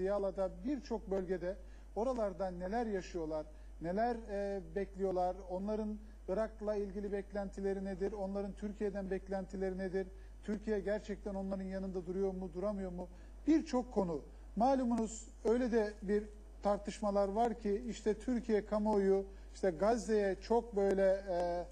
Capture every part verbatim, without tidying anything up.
Diyala'da, birçok bölgede oralarda neler yaşıyorlar, neler e, bekliyorlar, onların Irak'la ilgili beklentileri nedir, onların Türkiye'den beklentileri nedir, Türkiye gerçekten onların yanında duruyor mu, duramıyor mu? Birçok konu. Malumunuz öyle de bir tartışmalar var ki işte Türkiye kamuoyu işte Gazze'ye çok böyle e,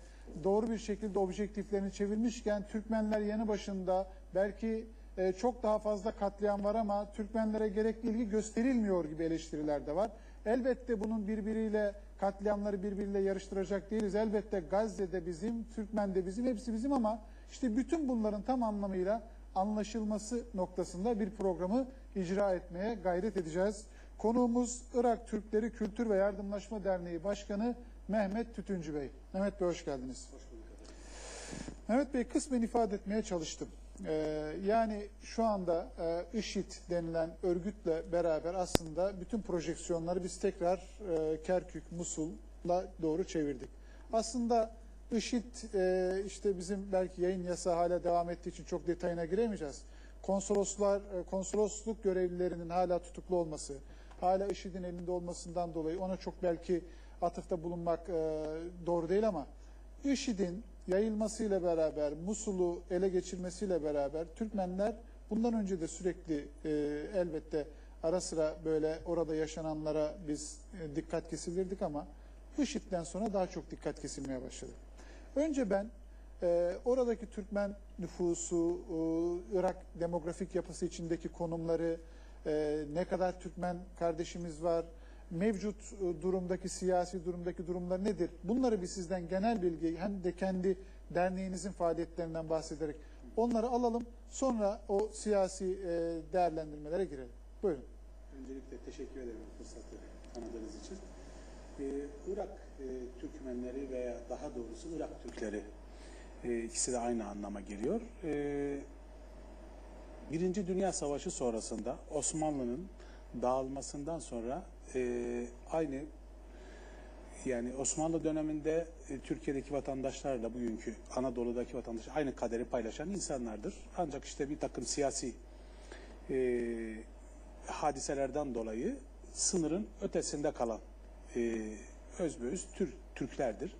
doğru bir şekilde objektiflerini çevirmişken Türkmenler yanı başında, belki e, çok daha fazla katliam var ama Türkmenlere gerekli ilgi gösterilmiyor gibi eleştiriler de var. Elbette bunun birbiriyle, katliamları birbiriyle yarıştıracak değiliz. Elbette Gazze'de bizim, Türkmen'de bizim, hepsi bizim ama işte bütün bunların tam anlamıyla anlaşılması noktasında bir programı icra etmeye gayret edeceğiz. Konuğumuz Irak Türkleri Kültür ve Yardımlaşma Derneği Başkanı Mehmet Tütüncü Bey. Mehmet Bey hoş geldiniz. Hoş bulduk. Mehmet Bey, kısmen ifade etmeye çalıştım. Ee, yani şu anda e, IŞİD denilen örgütle beraber aslında bütün projeksiyonları biz tekrar e, Kerkük, Musul'a doğru çevirdik. Aslında IŞİD e, işte bizim belki yayın yasağı hala devam ettiği için çok detayına giremeyeceğiz. Konsoloslar, e, konsolosluk görevlilerinin hala tutuklu olması, hala IŞİD'in elinde olmasından dolayı ona çok belki atıfta bulunmak e, doğru değil ama IŞİD'in yayılmasıyla beraber, Musul'u ele geçirmesiyle beraber Türkmenler bundan önce de sürekli e, elbette ara sıra böyle orada yaşananlara biz e, dikkat kesilirdik ama IŞİD'den sonra daha çok dikkat kesilmeye başladı. Önce ben e, oradaki Türkmen nüfusu, e, Irak demografik yapısı içindeki konumları, e, ne kadar Türkmen kardeşimiz var, mevcut durumdaki, siyasi durumdaki durumlar nedir? Bunları bir sizden genel bilgi, hem de kendi derneğinizin faaliyetlerinden bahsederek onları alalım. Sonra o siyasi değerlendirmelere girelim. Buyurun. Öncelikle teşekkür ederim fırsatı tanıdığınız için. Ee, Irak e, Türkmenleri veya daha doğrusu Irak Türkleri, e, ikisi de aynı anlama geliyor. E, Birinci Dünya Savaşı sonrasında Osmanlı'nın dağılmasından sonra e, aynı, yani Osmanlı döneminde e, Türkiye'deki vatandaşlarla bugünkü Anadolu'daki vatandaşlar aynı kaderi paylaşan insanlardır. Ancak işte bir takım siyasi e, hadiselerden dolayı sınırın ötesinde kalan e, özbeöz Türk, Türklerdir.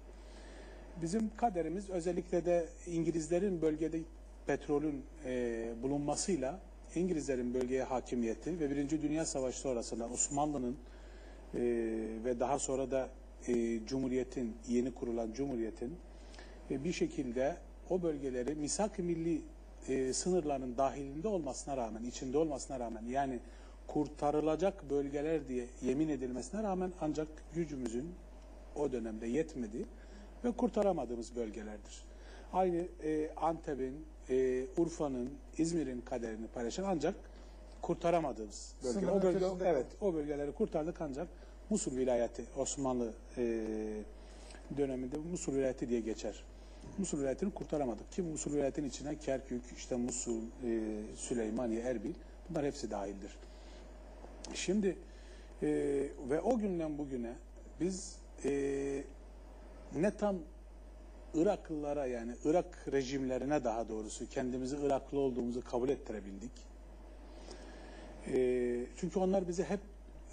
Bizim kaderimiz özellikle de İngilizlerin bölgede petrolün e, bulunmasıyla İngilizlerin bölgeye hakimiyeti ve Birinci Dünya Savaşı sonrasında Osmanlı'nın e, ve daha sonra da e, Cumhuriyet'in, yeni kurulan Cumhuriyet'in e, bir şekilde o bölgeleri misak-ı milli e, sınırlarının dahilinde olmasına rağmen, içinde olmasına rağmen, yani kurtarılacak bölgeler diye yemin edilmesine rağmen ancak gücümüzün o dönemde yetmediği ve kurtaramadığımız bölgelerdir. Aynı e, Antep'in, E, Urfa'nın, İzmir'in kaderini paylaşan ancak kurtaramadığımız bölgeler. O, bölge, evet, o bölgeleri kurtardık ancak Musul vilayeti, Osmanlı e, döneminde Musul vilayeti diye geçer. Musul vilayetini kurtaramadık ki Musul vilayetinin içine Kerkük, işte Musul, e, Süleymaniye, Erbil, bunlar hepsi dahildir. Şimdi e, ve o günden bugüne biz e, ne tam Iraklılara, yani Irak rejimlerine daha doğrusu kendimizi Iraklı olduğumuzu kabul ettirebildik. E, çünkü onlar bize hep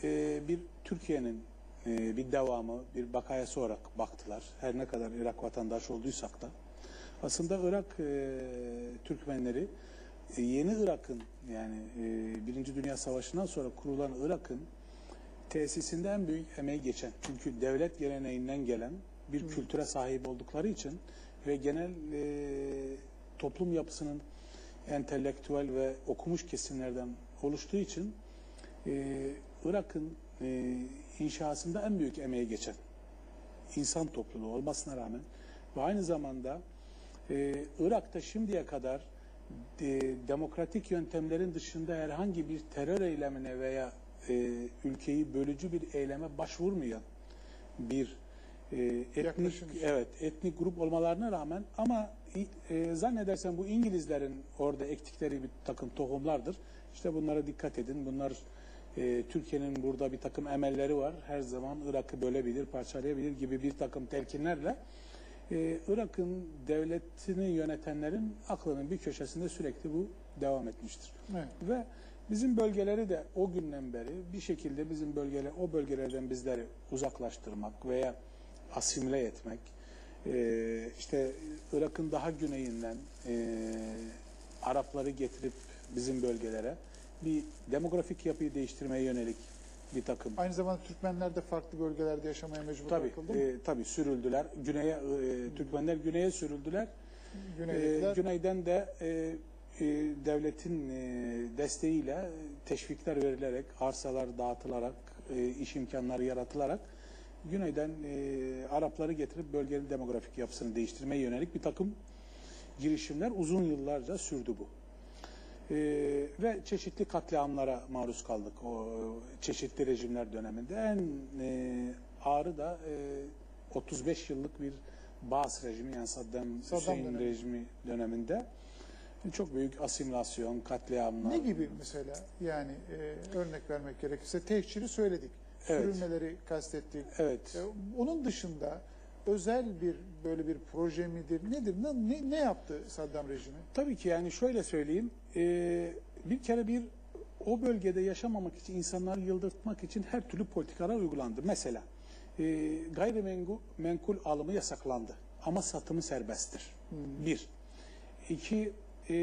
e, bir Türkiye'nin e, bir devamı, bir bakayası olarak baktılar. Her ne kadar Irak vatandaşı olduysak da. Aslında Irak e, Türkmenleri e, yeni Irak'ın, yani e, Birinci Dünya Savaşı'ndan sonra kurulan Irak'ın tesisinde en büyük emeği geçen. Çünkü devlet geleneğinden gelen bir hmm. kültüre sahip oldukları için ve genel e, toplum yapısının entelektüel ve okumuş kesimlerden oluştuğu için e, Irak'ın e, inşasında en büyük emeği geçen insan topluluğu olmasına rağmen ve aynı zamanda e, Irak'ta şimdiye kadar e, demokratik yöntemlerin dışında herhangi bir terör eylemine veya e, ülkeyi bölücü bir eyleme başvurmayan bir E, etnik, evet, etnik grup olmalarına rağmen ama e, zannedersem bu İngilizlerin orada ektikleri bir takım tohumlardır. İşte bunlara dikkat edin. Bunlar e, Türkiye'nin burada bir takım emelleri var. Her zaman Irak'ı bölebilir, parçalayabilir gibi bir takım telkinlerle e, Irak'ın devletini yönetenlerin aklının bir köşesinde sürekli bu devam etmiştir. Evet. Ve Bizim bölgeleri de o günden beri bir şekilde bizim bölgeler, o bölgelerden bizleri uzaklaştırmak veya asimile etmek, ee, işte Irak'ın daha güneyinden e, Arapları getirip bizim bölgelere bir demografik yapıyı değiştirmeye yönelik bir takım. Aynı zamanda Türkmenler de farklı bölgelerde yaşamaya mecbur bırakıldı mı? E, tabii sürüldüler. Güneye, e, Türkmenler güneye sürüldüler. E, güneyden de e, e, devletin e, desteğiyle teşvikler verilerek, arsalar dağıtılarak, e, iş imkanları yaratılarak güneyden e, Arapları getirip bölgenin demografik yapısını değiştirmeye yönelik bir takım girişimler uzun yıllarca sürdü bu. Ee, ve çeşitli katliamlara maruz kaldık o çeşitli rejimler döneminde. En e, ağırı da e, otuz beş yıllık bir Baas rejimi, yani Saddam, Saddam Hüseyin dönemi. rejimi döneminde çok büyük asimilasyon, katliamlar. Ne gibi mesela? Yani e, örnek vermek gerekirse tehciri söyledik. Evet. Sürülmeleri kastettik. Evet. E, onun dışında özel bir böyle bir proje midir, nedir, ne, ne yaptı Saddam rejimi? Tabii ki, yani şöyle söyleyeyim, e, bir kere bir o bölgede yaşamamak için, insanları yıldırtmak için her türlü politikalar uygulandı. Mesela e, gayrimenkul alımı yasaklandı ama satımı serbesttir. Hmm. Bir. İki, e,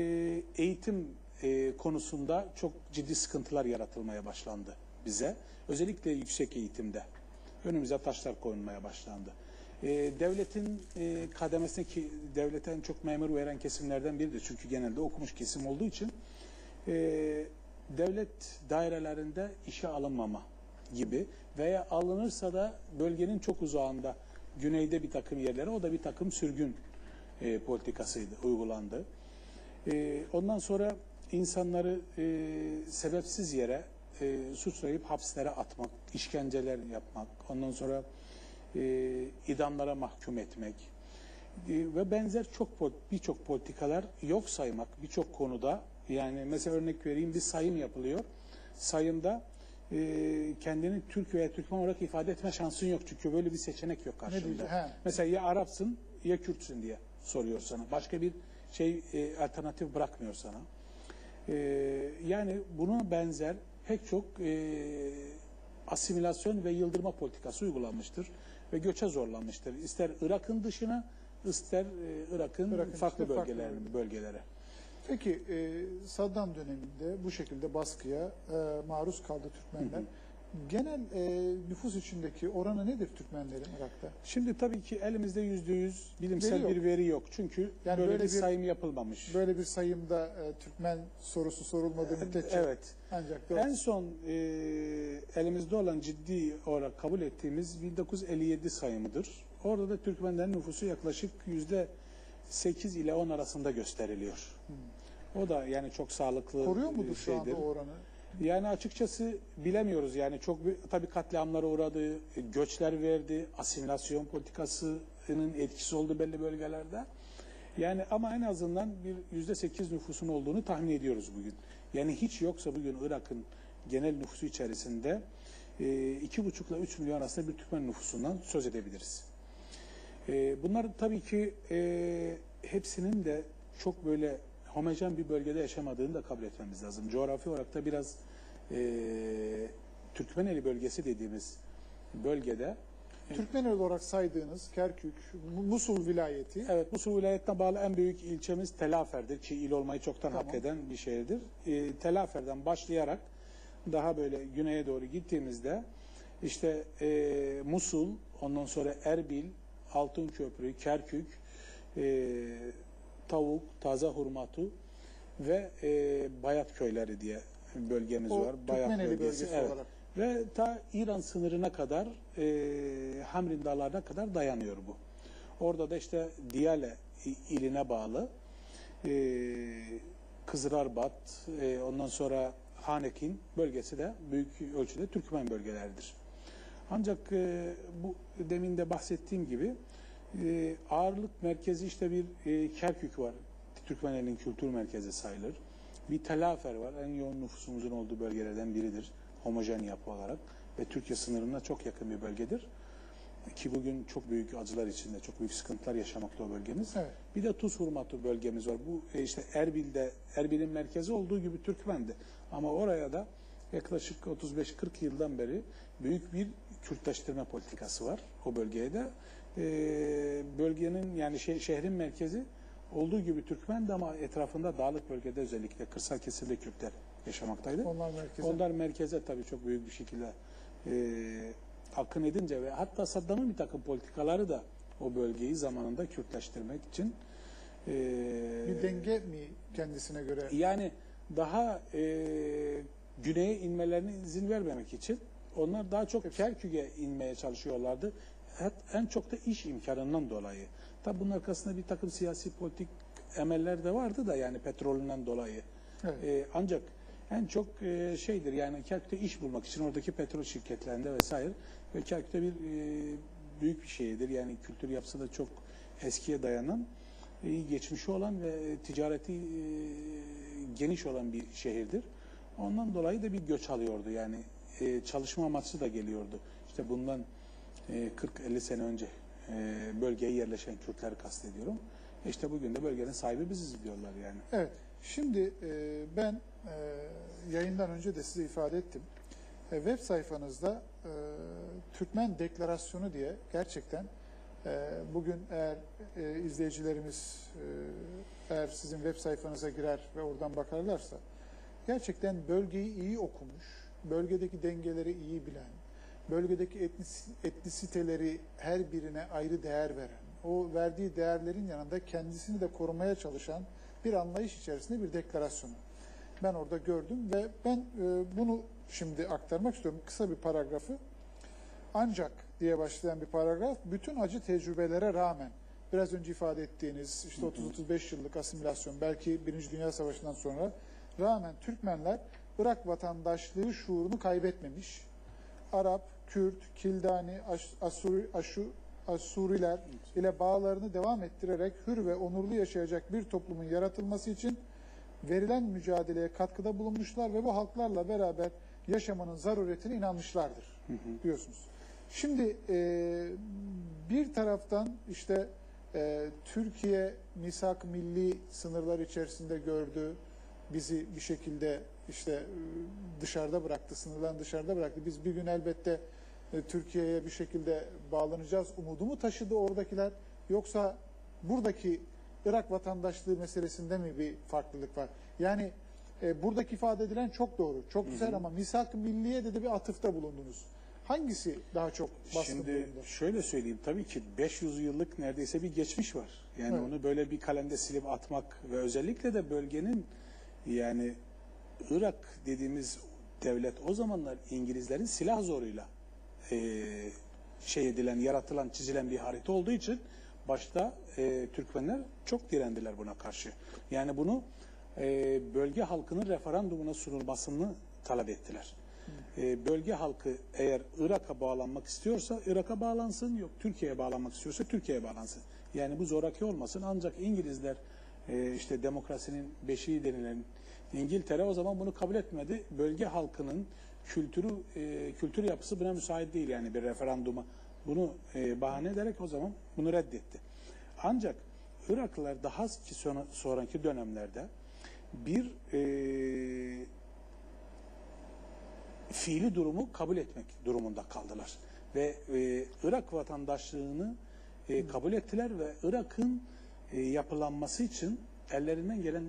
eğitim e, konusunda çok ciddi sıkıntılar yaratılmaya başlandı bize. Özellikle yüksek eğitimde önümüze taşlar konulmaya başlandı. E, devletin e, kademesine, ki devlete en çok memur veren kesimlerden biridir. Çünkü genelde okumuş kesim olduğu için e, devlet dairelerinde işe alınmama gibi veya alınırsa da bölgenin çok uzağında, güneyde bir takım yerlere, o da bir takım sürgün e, politikasıydı, uygulandı. E, ondan sonra insanları e, sebepsiz yere e, suçlayıp hapslere atmak, işkenceler yapmak, ondan sonra E, idamlara mahkum etmek e, ve benzer çok birçok politikalar yok saymak birçok konuda. Yani mesela örnek vereyim, bir sayım yapılıyor. Sayımda e, kendini Türk veya Türkmen olarak ifade etme şansın yok, çünkü böyle bir seçenek yok karşında. Mesela ya Arapsın ya Kürtsün diye soruyor sana. Başka bir şey e, alternatif bırakmıyor sana. E, yani buna benzer pek çok e, asimilasyon ve yıldırma politikası uygulanmıştır ve göçe zorlanmıştır. İster Irak'ın dışına, ister Irak'ın Irak farklı bölgeler, farklı bölgelere. Peki Saddam döneminde bu şekilde baskıya maruz kaldı Türkmenler. Hı hı. Genel nüfus içindeki oranı nedir Türkmenlerin Irak'ta? Şimdi tabii ki elimizde yüzde yüz bilimsel veri bir veri yok. Çünkü yani böyle, böyle bir sayım yapılmamış. Böyle bir sayımda Türkmen sorusu sorulmadığı müddetçe. Evet. Ancak doğru. En son e, elimizde olan, ciddi olarak kabul ettiğimiz bin dokuz yüz elli yedi sayımıdır. Orada da Türkmenlerin nüfusu yaklaşık yüzde sekiz ile on arasında gösteriliyor. Hmm. O da yani çok sağlıklı. Koruyor mudur şeydir şu anda o oranı? Yani açıkçası bilemiyoruz. Yani çok tabii katliamlara uğradı, göçler verdi, asimilasyon politikasının etkisi oldu belli bölgelerde. Yani ama en azından bir yüzde sekiz nüfusun olduğunu tahmin ediyoruz bugün. Yani hiç yoksa bugün Irak'ın genel nüfusu içerisinde iki buçuk ile üç milyon arasında bir Türkmen nüfusundan söz edebiliriz. Bunlar tabii ki hepsinin de çok böyle homojen bir bölgede yaşamadığını da kabul etmemiz lazım. Coğrafi olarak da biraz Türkmeneli bölgesi dediğimiz bölgede, Türkmeneli olarak saydığınız Kerkük, Musul vilayeti. Evet, Musul vilayetine bağlı en büyük ilçemiz Telafer'dir ki il olmayı çoktan tamam. hak eden bir şehirdir. E, Telafer'den başlayarak daha böyle güneye doğru gittiğimizde işte e, Musul, ondan sonra Erbil, Altınköprü, Kerkük, e, Tavuk, Taze Hurmatu ve e, Bayat köyleri diye bölgemiz o, var. Bayat Türkmeneli bölgesi, bölgesi evet. olarak. Ve ta İran sınırına kadar, e, Hamrin Dağları'na kadar dayanıyor bu. Orada da işte Diyale iline bağlı e, Kızılırbat, e, ondan sonra Hanekin bölgesi de büyük ölçüde Türkmen bölgeleridir. Ancak e, bu demin de bahsettiğim gibi e, ağırlık merkezi işte bir e, Kerkük var. Türkmenlerin kültür merkezi sayılır. Bir Telafer var. En yoğun nüfusumuzun olduğu bölgelerden biridir. Homojen yapı olarak ve Türkiye sınırına çok yakın bir bölgedir. ki bugün çok büyük acılar içinde, çok büyük sıkıntılar yaşamakta o bölgemiz. Evet. Bir de Tuz Hurmatlı bölgemiz var. Bu işte Erbil'de, Erbil'in merkezi olduğu gibi Türkmen'di. Ama oraya da yaklaşık otuz beş kırk yıldan beri büyük bir Kürtleştirme politikası var o bölgeye de. Ee, bölgenin yani şe şehrin merkezi olduğu gibi Türkmen'di ama etrafında dağlık bölgede özellikle kırsal kesimde Kürtler yaşamaktaydı. Onlar merkeze, Onlar merkeze tabii çok büyük bir şekilde e, akın edince ve hatta Saddam'ın bir takım politikaları da o bölgeyi zamanında Kürtleştirmek için e, bir denge mi kendisine göre? Yani daha e, güneye inmelerine izin vermemek için onlar daha çok Kerkük'e inmeye çalışıyorlardı. En çok da iş imkanından dolayı. Tabi bunun arkasında bir takım siyasi politik emeller de vardı da yani petrolünden dolayı. Evet. Ee, ancak en çok e, şeydir yani Kerkük'te iş bulmak için oradaki petrol şirketlerinde vesaire ve Kerkük'te bir e, büyük bir şeydir. Yani kültür yapısı da çok eskiye dayanan, e, geçmişi olan ve ticareti e, geniş olan bir şehirdir. Ondan dolayı da bir göç alıyordu yani e, çalışma amaçlı da geliyordu. İşte bundan kırk elli sene önce bölgeye yerleşen Kürtleri kastediyorum. İşte bugün de bölgenin sahibi biziz diyorlar yani. Evet. Şimdi ben yayından önce de size ifade ettim. Web sayfanızda Türkmen Deklarasyonu diye gerçekten bugün eğer izleyicilerimiz eğer sizin web sayfanıza girer ve oradan bakarlarsa gerçekten bölgeyi iyi okumuş, bölgedeki dengeleri iyi bilen, bölgedeki etnis, etnisiteleri her birine ayrı değer veren, o verdiği değerlerin yanında kendisini de korumaya çalışan bir anlayış içerisinde bir deklarasyonu ben orada gördüm ve ben e, bunu şimdi aktarmak istiyorum. Kısa bir paragrafı, ancak diye başlayan bir paragraf, bütün acı tecrübelere rağmen, biraz önce ifade ettiğiniz işte otuz otuz beş yıllık asimilasyon, belki Birinci Dünya Savaşı'ndan sonra rağmen Türkmenler Irak vatandaşlığı şuurunu kaybetmemiş. Arap, Kürt, Kildani, Asuri, Aşu, Asuriler ile bağlarını devam ettirerek hür ve onurlu yaşayacak bir toplumun yaratılması için verilen mücadeleye katkıda bulunmuşlar ve bu halklarla beraber yaşamanın zaruretine inanmışlardır diyorsunuz. Şimdi e, bir taraftan işte e, Türkiye misak milli sınırlar içerisinde gördü, bizi bir şekilde işte dışarıda bıraktı, sınırdan dışarıda bıraktı. Biz bir gün elbette Türkiye'ye bir şekilde bağlanacağız umudu mu taşıdı oradakiler? Yoksa buradaki Irak vatandaşlığı meselesinde mi bir farklılık var? Yani e, buradaki ifade edilen çok doğru, çok güzel, hı hı. Ama misak-ı milliye de, de bir atıfta bulundunuz. Hangisi daha çok baskın Şimdi durumda? Şöyle söyleyeyim, tabii ki beş yüz yıllık neredeyse bir geçmiş var. Yani evet. Onu böyle bir kalemde silip atmak ve özellikle de bölgenin yani Irak dediğimiz devlet o zamanlar İngilizlerin silah zoruyla e, şey edilen, yaratılan, çizilen bir harita olduğu için başta e, Türkmenler çok direndiler buna karşı. Yani bunu e, bölge halkının referandumuna sunulmasını talep ettiler. E, bölge halkı eğer Irak'a bağlanmak istiyorsa Irak'a bağlansın, yok Türkiye'ye bağlanmak istiyorsa Türkiye'ye bağlansın. Yani bu zoraki olmasın, ancak İngilizler e, işte demokrasinin beşiği denilen İngiltere o zaman bunu kabul etmedi. Bölge halkının kültürü, e, kültür yapısı buna müsait değil yani bir referanduma. Bunu e, bahane ederek o zaman bunu reddetti. Ancak Iraklılar daha ki sonra, sonraki dönemlerde bir e, fiili durumu kabul etmek durumunda kaldılar. Ve e, Irak vatandaşlığını e, kabul ettiler ve Irak'ın e, yapılanması için ellerinden gelen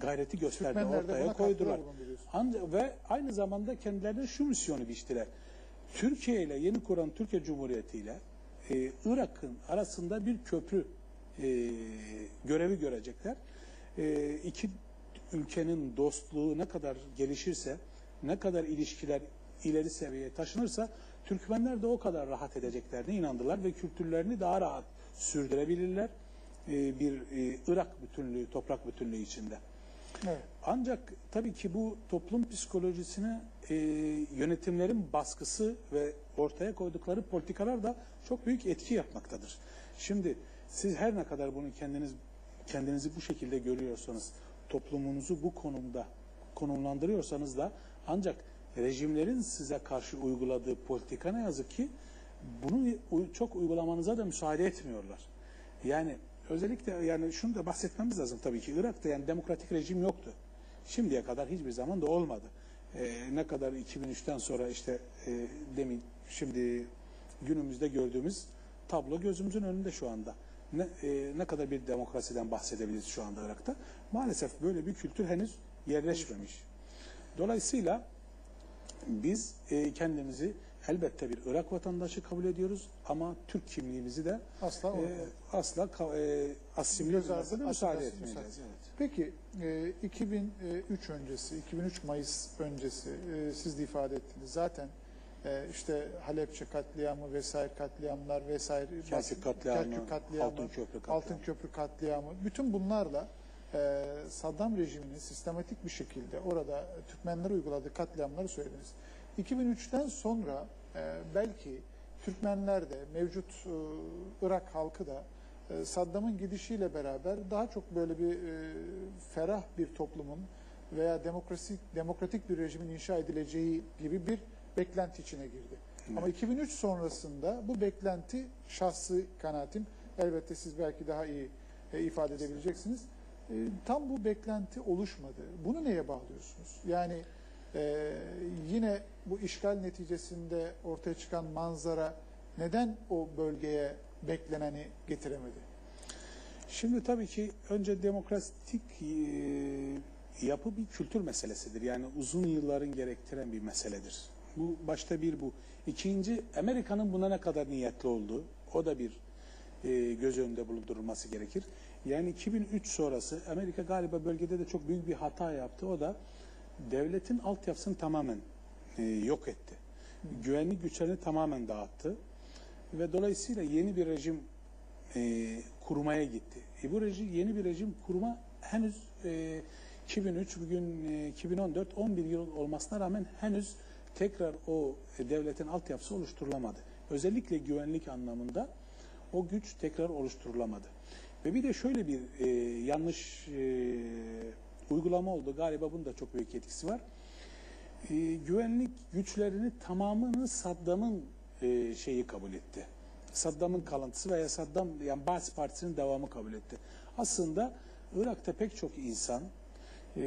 gayreti gösterdi, ortaya koydular. Ancak ve aynı zamanda kendilerine şu misyonu biçtiler. Türkiye ile yeni kuran Türkiye Cumhuriyeti ile e, Irak'ın arasında bir köprü e, görevi görecekler. E, iki ülkenin dostluğu ne kadar gelişirse, ne kadar ilişkiler ileri seviyeye taşınırsa Türkmenler de o kadar rahat edeceklerine inandılar ve kültürlerini daha rahat sürdürebilirler e, bir e, Irak bütünlüğü, toprak bütünlüğü içinde. Evet. Ancak tabii ki bu toplum psikolojisine e, yönetimlerin baskısı ve ortaya koydukları politikalar da çok büyük etki yapmaktadır. Şimdi siz her ne kadar bunu kendiniz kendinizi bu şekilde görüyorsanız, toplumunuzu bu konumda konumlandırıyorsanız da ancak rejimlerin size karşı uyguladığı politika ne yazık ki bunu çok uygulamanıza da müsaade etmiyorlar. Yani özellikle yani şunu da bahsetmemiz lazım tabii ki, Irak'ta yani demokratik rejim yoktu. Şimdiye kadar hiçbir zaman da olmadı. Ee, ne kadar iki bin üçten sonra işte e, demin şimdi günümüzde gördüğümüz tablo gözümüzün önünde şu anda. Ne, e, ne kadar bir demokrasiden bahsedebiliriz şu anda Irak'ta? Maalesef böyle bir kültür henüz yerleşmemiş. Dolayısıyla biz e, kendimizi elbette bir Irak vatandaşı kabul ediyoruz ama Türk kimliğimizi de asla e, asla e, asimilizasına müsaade etmeyeceğiz. Evet. Peki e, iki bin üç öncesi, iki bin üç Mayıs öncesi e, siz de ifade ettiniz zaten. Ee, işte Halepçe katliamı vesaire katliamlar vesaire Kerkük katliamı, Kerkük katliamı Altınköprü katliamı. Altınköprü katliamı bütün bunlarla e, Saddam rejiminin sistematik bir şekilde orada Türkmenlere uyguladığı katliamları söylediniz. iki bin üçten sonra e, belki Türkmenler de mevcut e, Irak halkı da e, Saddam'ın gidişiyle beraber daha çok böyle bir e, ferah bir toplumun veya demokrasi, demokratik bir rejimin inşa edileceği gibi bir beklenti içine girdi. Evet. Ama iki bin üç sonrasında bu beklenti, şahsi kanaatim, elbette siz belki daha iyi e, ifade edebileceksiniz. E, tam bu beklenti oluşmadı. Bunu neye bağlıyorsunuz? Yani e, yine bu işgal neticesinde ortaya çıkan manzara neden o bölgeye bekleneni getiremedi? Şimdi tabii ki önce demokratik e, yapı bir kültür meselesidir. Yani uzun yılların gerektiren bir meseledir. Bu başta bir bu. İkinci, Amerika'nın buna ne kadar niyetli olduğu, o da bir e, göz önünde bulundurulması gerekir. Yani iki bin üç sonrası Amerika galiba bölgede de çok büyük bir hata yaptı. O da devletin altyapısını tamamen e, yok etti. Güvenlik güçlerini tamamen dağıttı. Ve dolayısıyla yeni bir rejim e, kurmaya gitti. E, bu rejim, yeni bir rejim kurma henüz e, iki bin üç, bugün e, iki bin on dört, on bir yıl olmasına rağmen henüz tekrar o devletin altyapısı oluşturulamadı. Özellikle güvenlik anlamında o güç tekrar oluşturulamadı. Ve bir de şöyle bir e, yanlış e, uygulama oldu. Galiba bunun da çok büyük etkisi var. E, güvenlik güçlerini tamamını Saddam'ın e, şeyi kabul etti. Saddam'ın kalıntısı veya Saddam yani Ba'ath Partisi'nin devamı kabul etti. Aslında Irak'ta pek çok insan e,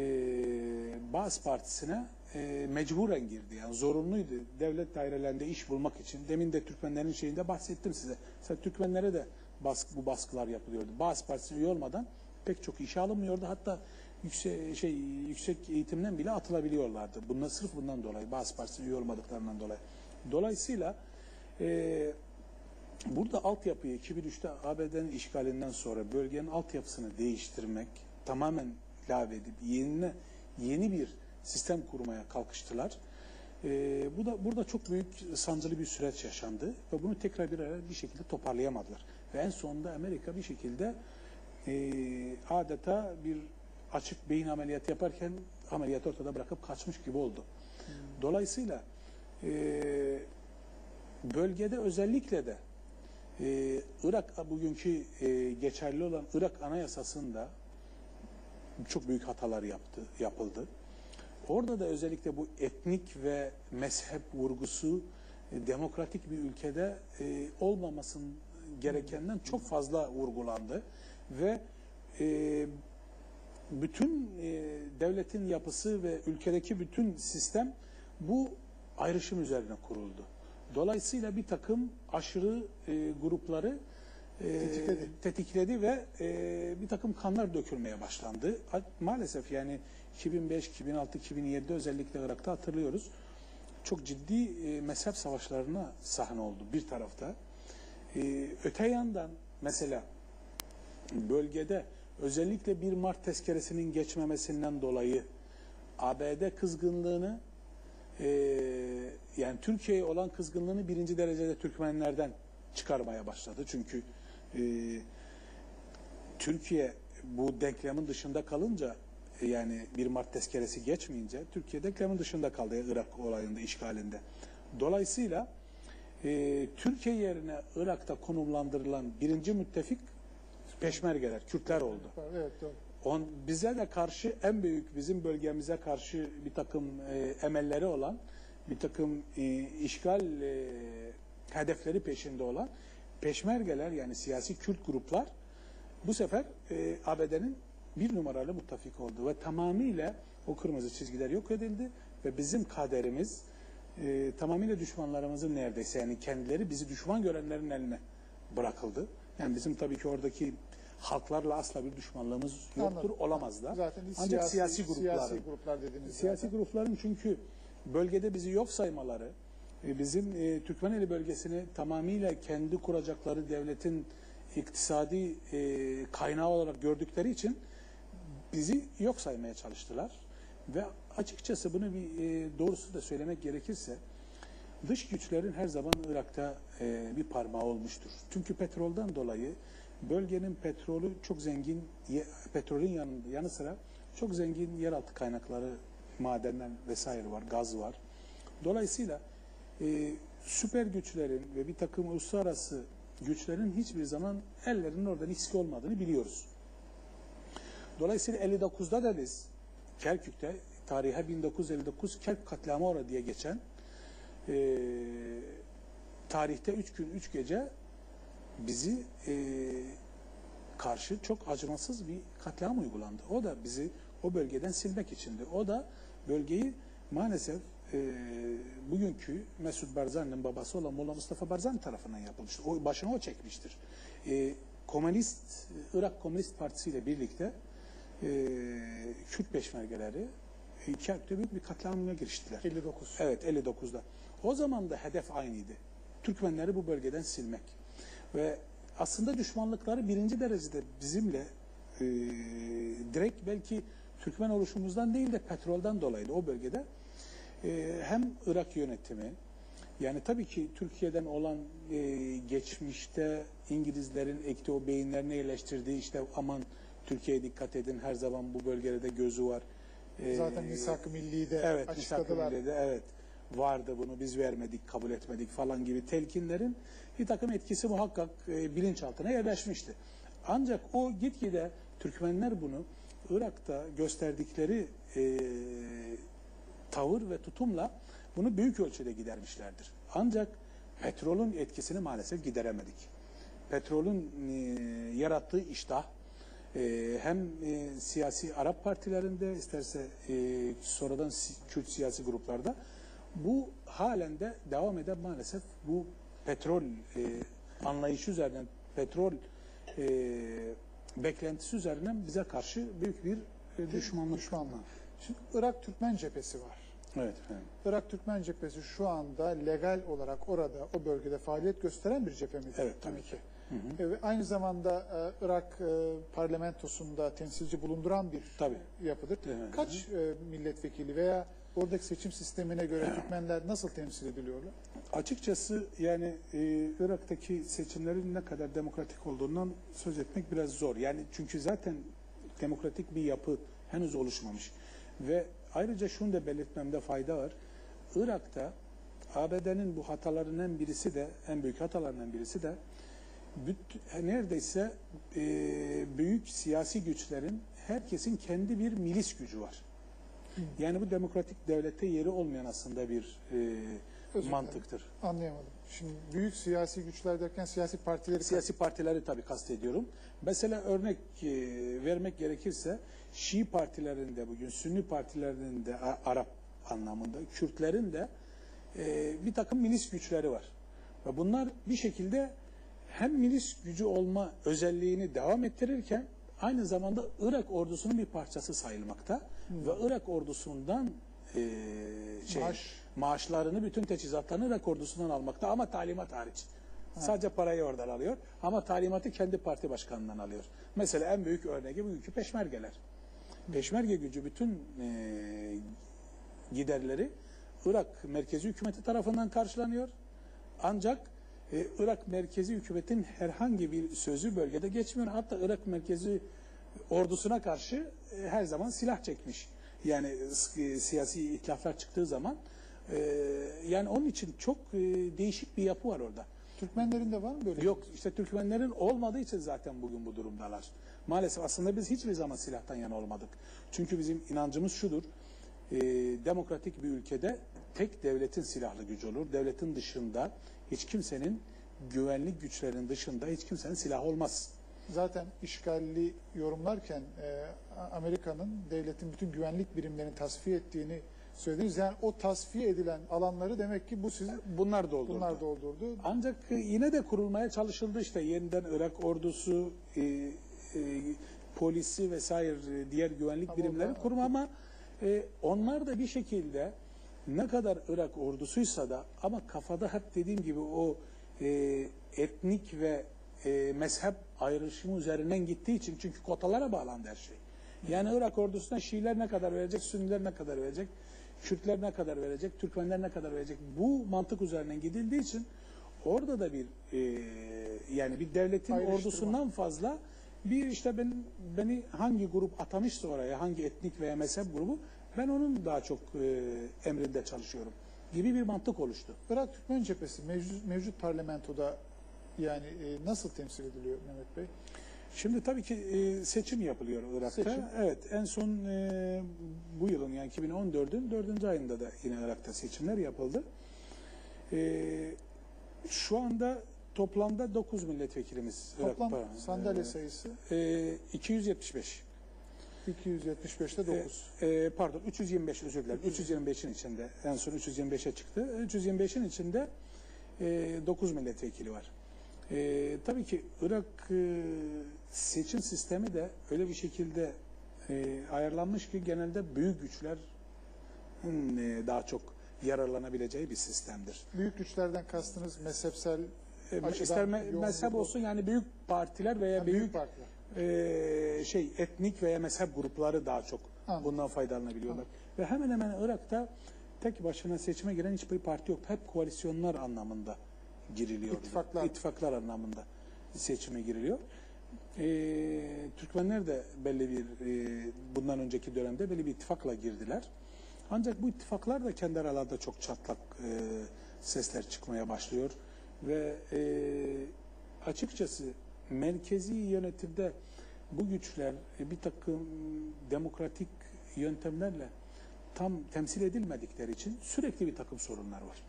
Ba'ath Partisi'ne E, mecburen girdi, yani zorunluydu devlet dairelerinde iş bulmak için. Demin de Türkmenlerin şeyinde bahsettim size. Mesela Türkmenlere de baskı, bu baskılar yapılıyordu. Ba'ath Partisi üye olmadan pek çok işe alınmıyordu. Hatta yüksek, şey, yüksek eğitimden bile atılabiliyorlardı. Bunlar sırf bundan dolayı, Ba'ath Partisi üye olmadıklarından dolayı. Dolayısıyla e, burada altyapıyı iki bin üçte A B D'nin işgalinden sonra bölgenin altyapısını değiştirmek, tamamen ilave edip yenine, yeni bir sistem kurmaya kalkıştılar. Ee, bu da burada çok büyük sancılı bir süreç yaşandı ve bunu tekrar bir araya bir şekilde toparlayamadılar. Ve en sonunda Amerika bir şekilde e, adeta bir açık beyin ameliyatı yaparken ameliyatı ortada bırakıp kaçmış gibi oldu. Dolayısıyla e, bölgede özellikle de e, Irak bugünkü e, geçerli olan Irak Anayasası'nda çok büyük hatalar yaptı, yapıldı. Orada da özellikle bu etnik ve mezhep vurgusu demokratik bir ülkede e, olmamasının gerekenden çok fazla vurgulandı. Ve e, bütün e, devletin yapısı ve ülkedeki bütün sistem bu ayrışım üzerine kuruldu. Dolayısıyla bir takım aşırı e, grupları e, tetikledi. tetikledi ve e, bir takım kanlar dökülmeye başlandı. Maalesef yani iki bin beş, iki bin altı, iki bin yedide özellikle Irak'ta hatırlıyoruz. Çok ciddi e, mezhep savaşlarına sahne oldu bir tarafta. E, öte yandan mesela bölgede özellikle bir Mart tezkeresinin geçmemesinden dolayı A B D kızgınlığını e, yani Türkiye'ye olan kızgınlığını birinci derecede Türkmenlerden çıkarmaya başladı. Çünkü e, Türkiye bu denklemin dışında kalınca, yani bir Mart tezkeresi geçmeyince Türkiye denklemin dışında kaldı ya, Irak olayında, işgalinde. Dolayısıyla e, Türkiye yerine Irak'ta konumlandırılan birinci müttefik Peşmergeler, Kürtler oldu. Evet, doğru. On, bize de karşı en büyük, bizim bölgemize karşı bir takım e, emelleri olan, bir takım e, işgal e, hedefleri peşinde olan peşmergeler, yani siyasi Kürt gruplar bu sefer e, A B D'nin bir numaralı muttefik oldu ve tamamıyla o kırmızı çizgiler yok edildi ve bizim kaderimiz e, tamamıyla düşmanlarımızın neredeyse, yani kendileri bizi düşman görenlerin eline bırakıldı. Yani bizim tabii ki oradaki halklarla asla bir düşmanlığımız yoktur, anladım, olamaz da. Zaten ancak siyasi, siyasi grupların, siyasi gruplar dediğiniz siyasi zaten. grupların çünkü bölgede bizi yok saymaları, bizim e, Türkmeneli bölgesini tamamıyla kendi kuracakları devletin iktisadi e, kaynağı olarak gördükleri için bizi yok saymaya çalıştılar. Ve açıkçası bunu bir e, doğrusu da söylemek gerekirse, dış güçlerin her zaman Irak'ta e, bir parmağı olmuştur. Çünkü petrolden dolayı bölgenin petrolü çok zengin, petrolün yanı, yanı sıra çok zengin yeraltı kaynakları, madenler vesaire var, gaz var. Dolayısıyla e, süper güçlerin ve bir takım uluslararası güçlerin hiçbir zaman ellerinin oradan eksik olmadığını biliyoruz. Dolayısıyla elli dokuzda da biz Kerkük'te, tarihe bin dokuz yüz elli dokuz Kerk katliamı orada diye geçen e, tarihte üç gün üç gece bizi e, karşı çok acımasız bir katliam uygulandı. O da bizi o bölgeden silmek içindi. O da bölgeyi maalesef e, bugünkü Mesut Barzani'nin babası olan Molla Mustafa Barzani tarafından yapılmıştır. O, başına o çekmiştir. E, Komünist, Irak Komünist Partisi ile birlikte e, Kürt peşmergeleri e, Kerkük'te büyük bir katliamına giriştiler. elli dokuz. Evet, elli dokuzda. O zaman da hedef aynıydı. Türkmenleri bu bölgeden silmek. Ve aslında düşmanlıkları birinci derecede bizimle e, direkt belki Türkmen oluşumuzdan değil de petrolden dolayıydı o bölgede. E, hem Irak yönetimi, yani tabii ki Türkiye'den olan e, geçmişte İngilizlerin ekti o beyinlerine yerleştirdiği, işte aman Türkiye'ye dikkat edin, her zaman bu bölgede gözü var. E, Zaten Misak-ı Milli'de evet, açıkladılar. Misak-ı Milli'de, evet. Vardı, bunu biz vermedik, kabul etmedik falan gibi telkinlerin bir takım etkisi muhakkak e, bilinçaltına yerleşmişti. Ancak o gitgide Türkmenler bunu Irak'ta gösterdikleri e, tavır ve tutumla bunu büyük ölçüde gidermişlerdir. Ancak petrolün etkisini maalesef gideremedik. Petrolün e, yarattığı iştah e, hem e, siyasi Arap partilerinde, isterse e, sonradan Kürt siyasi gruplarda, bu halen de devam eden maalesef bu petrol e, anlayışı üzerinden, petrol e, beklentisi üzerinden bize karşı büyük bir e, düşmanlık. Düşmanlık. Şimdi Irak Türkmen cephesi var. Evet. Efendim. Irak Türkmen cephesi şu anda legal olarak orada, o bölgede faaliyet gösteren bir cephe midir? Evet, tabii ki. Hı hı. E, aynı zamanda e, Irak e, parlamentosunda temsilci bulunduran bir tabii. yapıdır. Evet. Kaç e, milletvekili veya oradaki seçim sistemine göre Türkmenler nasıl temsil ediliyorlar? Açıkçası yani e, Irak'taki seçimlerin ne kadar demokratik olduğundan söz etmek biraz zor. Yani çünkü zaten demokratik bir yapı henüz oluşmamış. Ve ayrıca şunu da belirtmemde fayda var. Irak'ta A B D'nin bu hatalarından birisi de, en büyük hatalarından birisi de neredeyse e, büyük siyasi güçlerin, herkesin kendi bir milis gücü var. Yani bu demokratik devlette yeri olmayan aslında bir e, mantıktır. Anlayamadım. Şimdi büyük siyasi güçler derken siyasi partileri... Siyasi partileri tabii kastediyorum. Mesela örnek e, vermek gerekirse Şii partilerinde bugün, Sünni partilerinin de A Arap anlamında, Kürtlerin de e, bir takım milis güçleri var. Ve bunlar bir şekilde hem milis gücü olma özelliğini devam ettirirken aynı zamanda Irak ordusunun bir parçası sayılmakta. Hmm. Ve Irak ordusundan e, şey, Maaş. maaşlarını, bütün teçhizatlarını Irak ordusundan almakta, ama talimat hariç. Ha. Sadece parayı oradan alıyor ama talimatı kendi parti başkanından alıyor. Mesela en büyük örneği bugünkü peşmergeler. Hmm. Peşmerge gücü bütün e, giderleri Irak merkezi hükümeti tarafından karşılanıyor. Ancak e, Irak merkezi hükümetin herhangi bir sözü bölgede geçmiyor. Hatta Irak merkezi ordusuna karşı e, her zaman silah çekmiş. Yani e, siyasi itlaflar çıktığı zaman e, yani onun için çok e, değişik bir yapı var orada. Türkmenlerin de var mı böyle? Yok, işte Türkmenlerin olmadığı için zaten bugün bu durumdalar. Maalesef aslında biz hiçbir zaman silahtan yana olmadık. Çünkü bizim inancımız şudur. E, demokratik bir ülkede tek devletin silahlı gücü olur. Devletin dışında hiç kimsenin, güvenlik güçlerin dışında hiç kimsenin silahı olmaz. Zaten işgali yorumlarken e, Amerika'nın devletin bütün güvenlik birimlerini tasfiye ettiğini söylediniz. Yani o tasfiye edilen alanları demek ki bu sizin, bunlar doldurdu. Bunlar doldurdu. Ancak yine de kurulmaya çalışıldı işte yeniden Irak ordusu, e, e, polisi vesaire diğer güvenlik ama birimleri kurma ama e, onlar da bir şekilde ne kadar Irak ordusuysa da ama kafada hep dediğim gibi o e, etnik ve e, mezhep ayrışımı üzerinden gittiği için, çünkü kotalara bağlandı her şey. Yani Irak ordusuna Şiiler ne kadar verecek, Sünniler ne kadar verecek, Kürtler ne kadar verecek, Türkmenler ne kadar verecek, bu mantık üzerinden gidildiği için orada da bir e, yani bir devletin ordusundan fazla bir işte ben, beni hangi grup atamışsa oraya, hangi etnik veya mezhep grubu, ben onun daha çok e, emrinde çalışıyorum gibi bir mantık oluştu. Irak Türkmen cephesi mevcut, mevcut parlamentoda yani e, nasıl temsil ediliyor Mehmet Bey? Şimdi tabii ki e, seçim yapılıyor Irak'ta. Seçim. Evet, en son e, bu yılın yani iki bin on dördün dördüncü ayında da yine Irak'ta seçimler yapıldı. E, şu anda toplamda dokuz milletvekilimiz Irak'ta. Toplam Irak sandalye e, sayısı? E, iki yüz yetmiş beş. iki yüz yetmiş beşte dokuz. E, e, pardon, üç yüz yirmi beş, özür dilerim. üç yüz yirmi beşin içinde, en son üç yüz yirmi beşe çıktı. üç yüz yirmi beşin içinde e, dokuz milletvekili var. E, tabii ki Irak e, seçim sistemi de öyle bir şekilde e, ayarlanmış ki genelde büyük güçler e, daha çok yararlanabileceği bir sistemdir. Büyük güçlerden kastınız mezhepsel e, ister me mezhep olsun yani büyük partiler veya yani büyük, büyük partiler. E, şey etnik veya mezhep grupları daha çok Anladım. bundan faydalanabiliyorlar. Anladım. Ve hemen hemen Irak'ta tek başına seçime giren hiçbir parti yok. Hep koalisyonlar anlamında giriliyor. İttifaklar. İttifaklar anlamında seçime giriliyor. Ee, Türkmenler de belli bir e, bundan önceki dönemde belli bir ittifakla girdiler. Ancak bu ittifaklar da kendi aralarında çok çatlak e, sesler çıkmaya başlıyor. Ve e, açıkçası merkezi yönetimde bu güçler e, bir takım demokratik yöntemlerle tam temsil edilmedikleri için sürekli bir takım sorunlar var.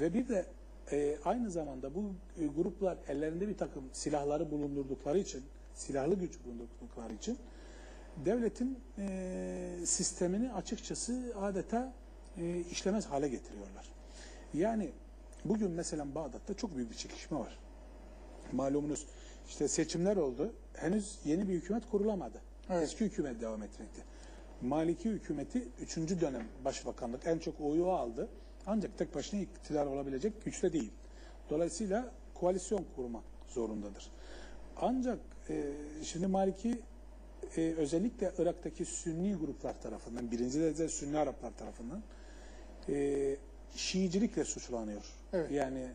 Ve bir de Ee, aynı zamanda bu e, gruplar ellerinde bir takım silahları bulundurdukları için, silahlı güç bulundurdukları için devletin e, sistemini açıkçası adeta e, işlemez hale getiriyorlar. Yani bugün mesela Bağdat'ta çok büyük bir çekişme var. Malumunuz işte seçimler oldu, henüz yeni bir hükümet kurulamadı. Evet. Eski hükümet devam etmekte. Maliki hükümeti üçüncü dönem başbakanlık, en çok oyu aldı. Ancak tek başına iktidar olabilecek güçte değil. Dolayısıyla koalisyon kurma zorundadır. Ancak e, şimdi Maliki e, özellikle Irak'taki Sünni gruplar tarafından, birinci derece Sünni Araplar tarafından e, Şiicilikle suçlanıyor. Evet. Yani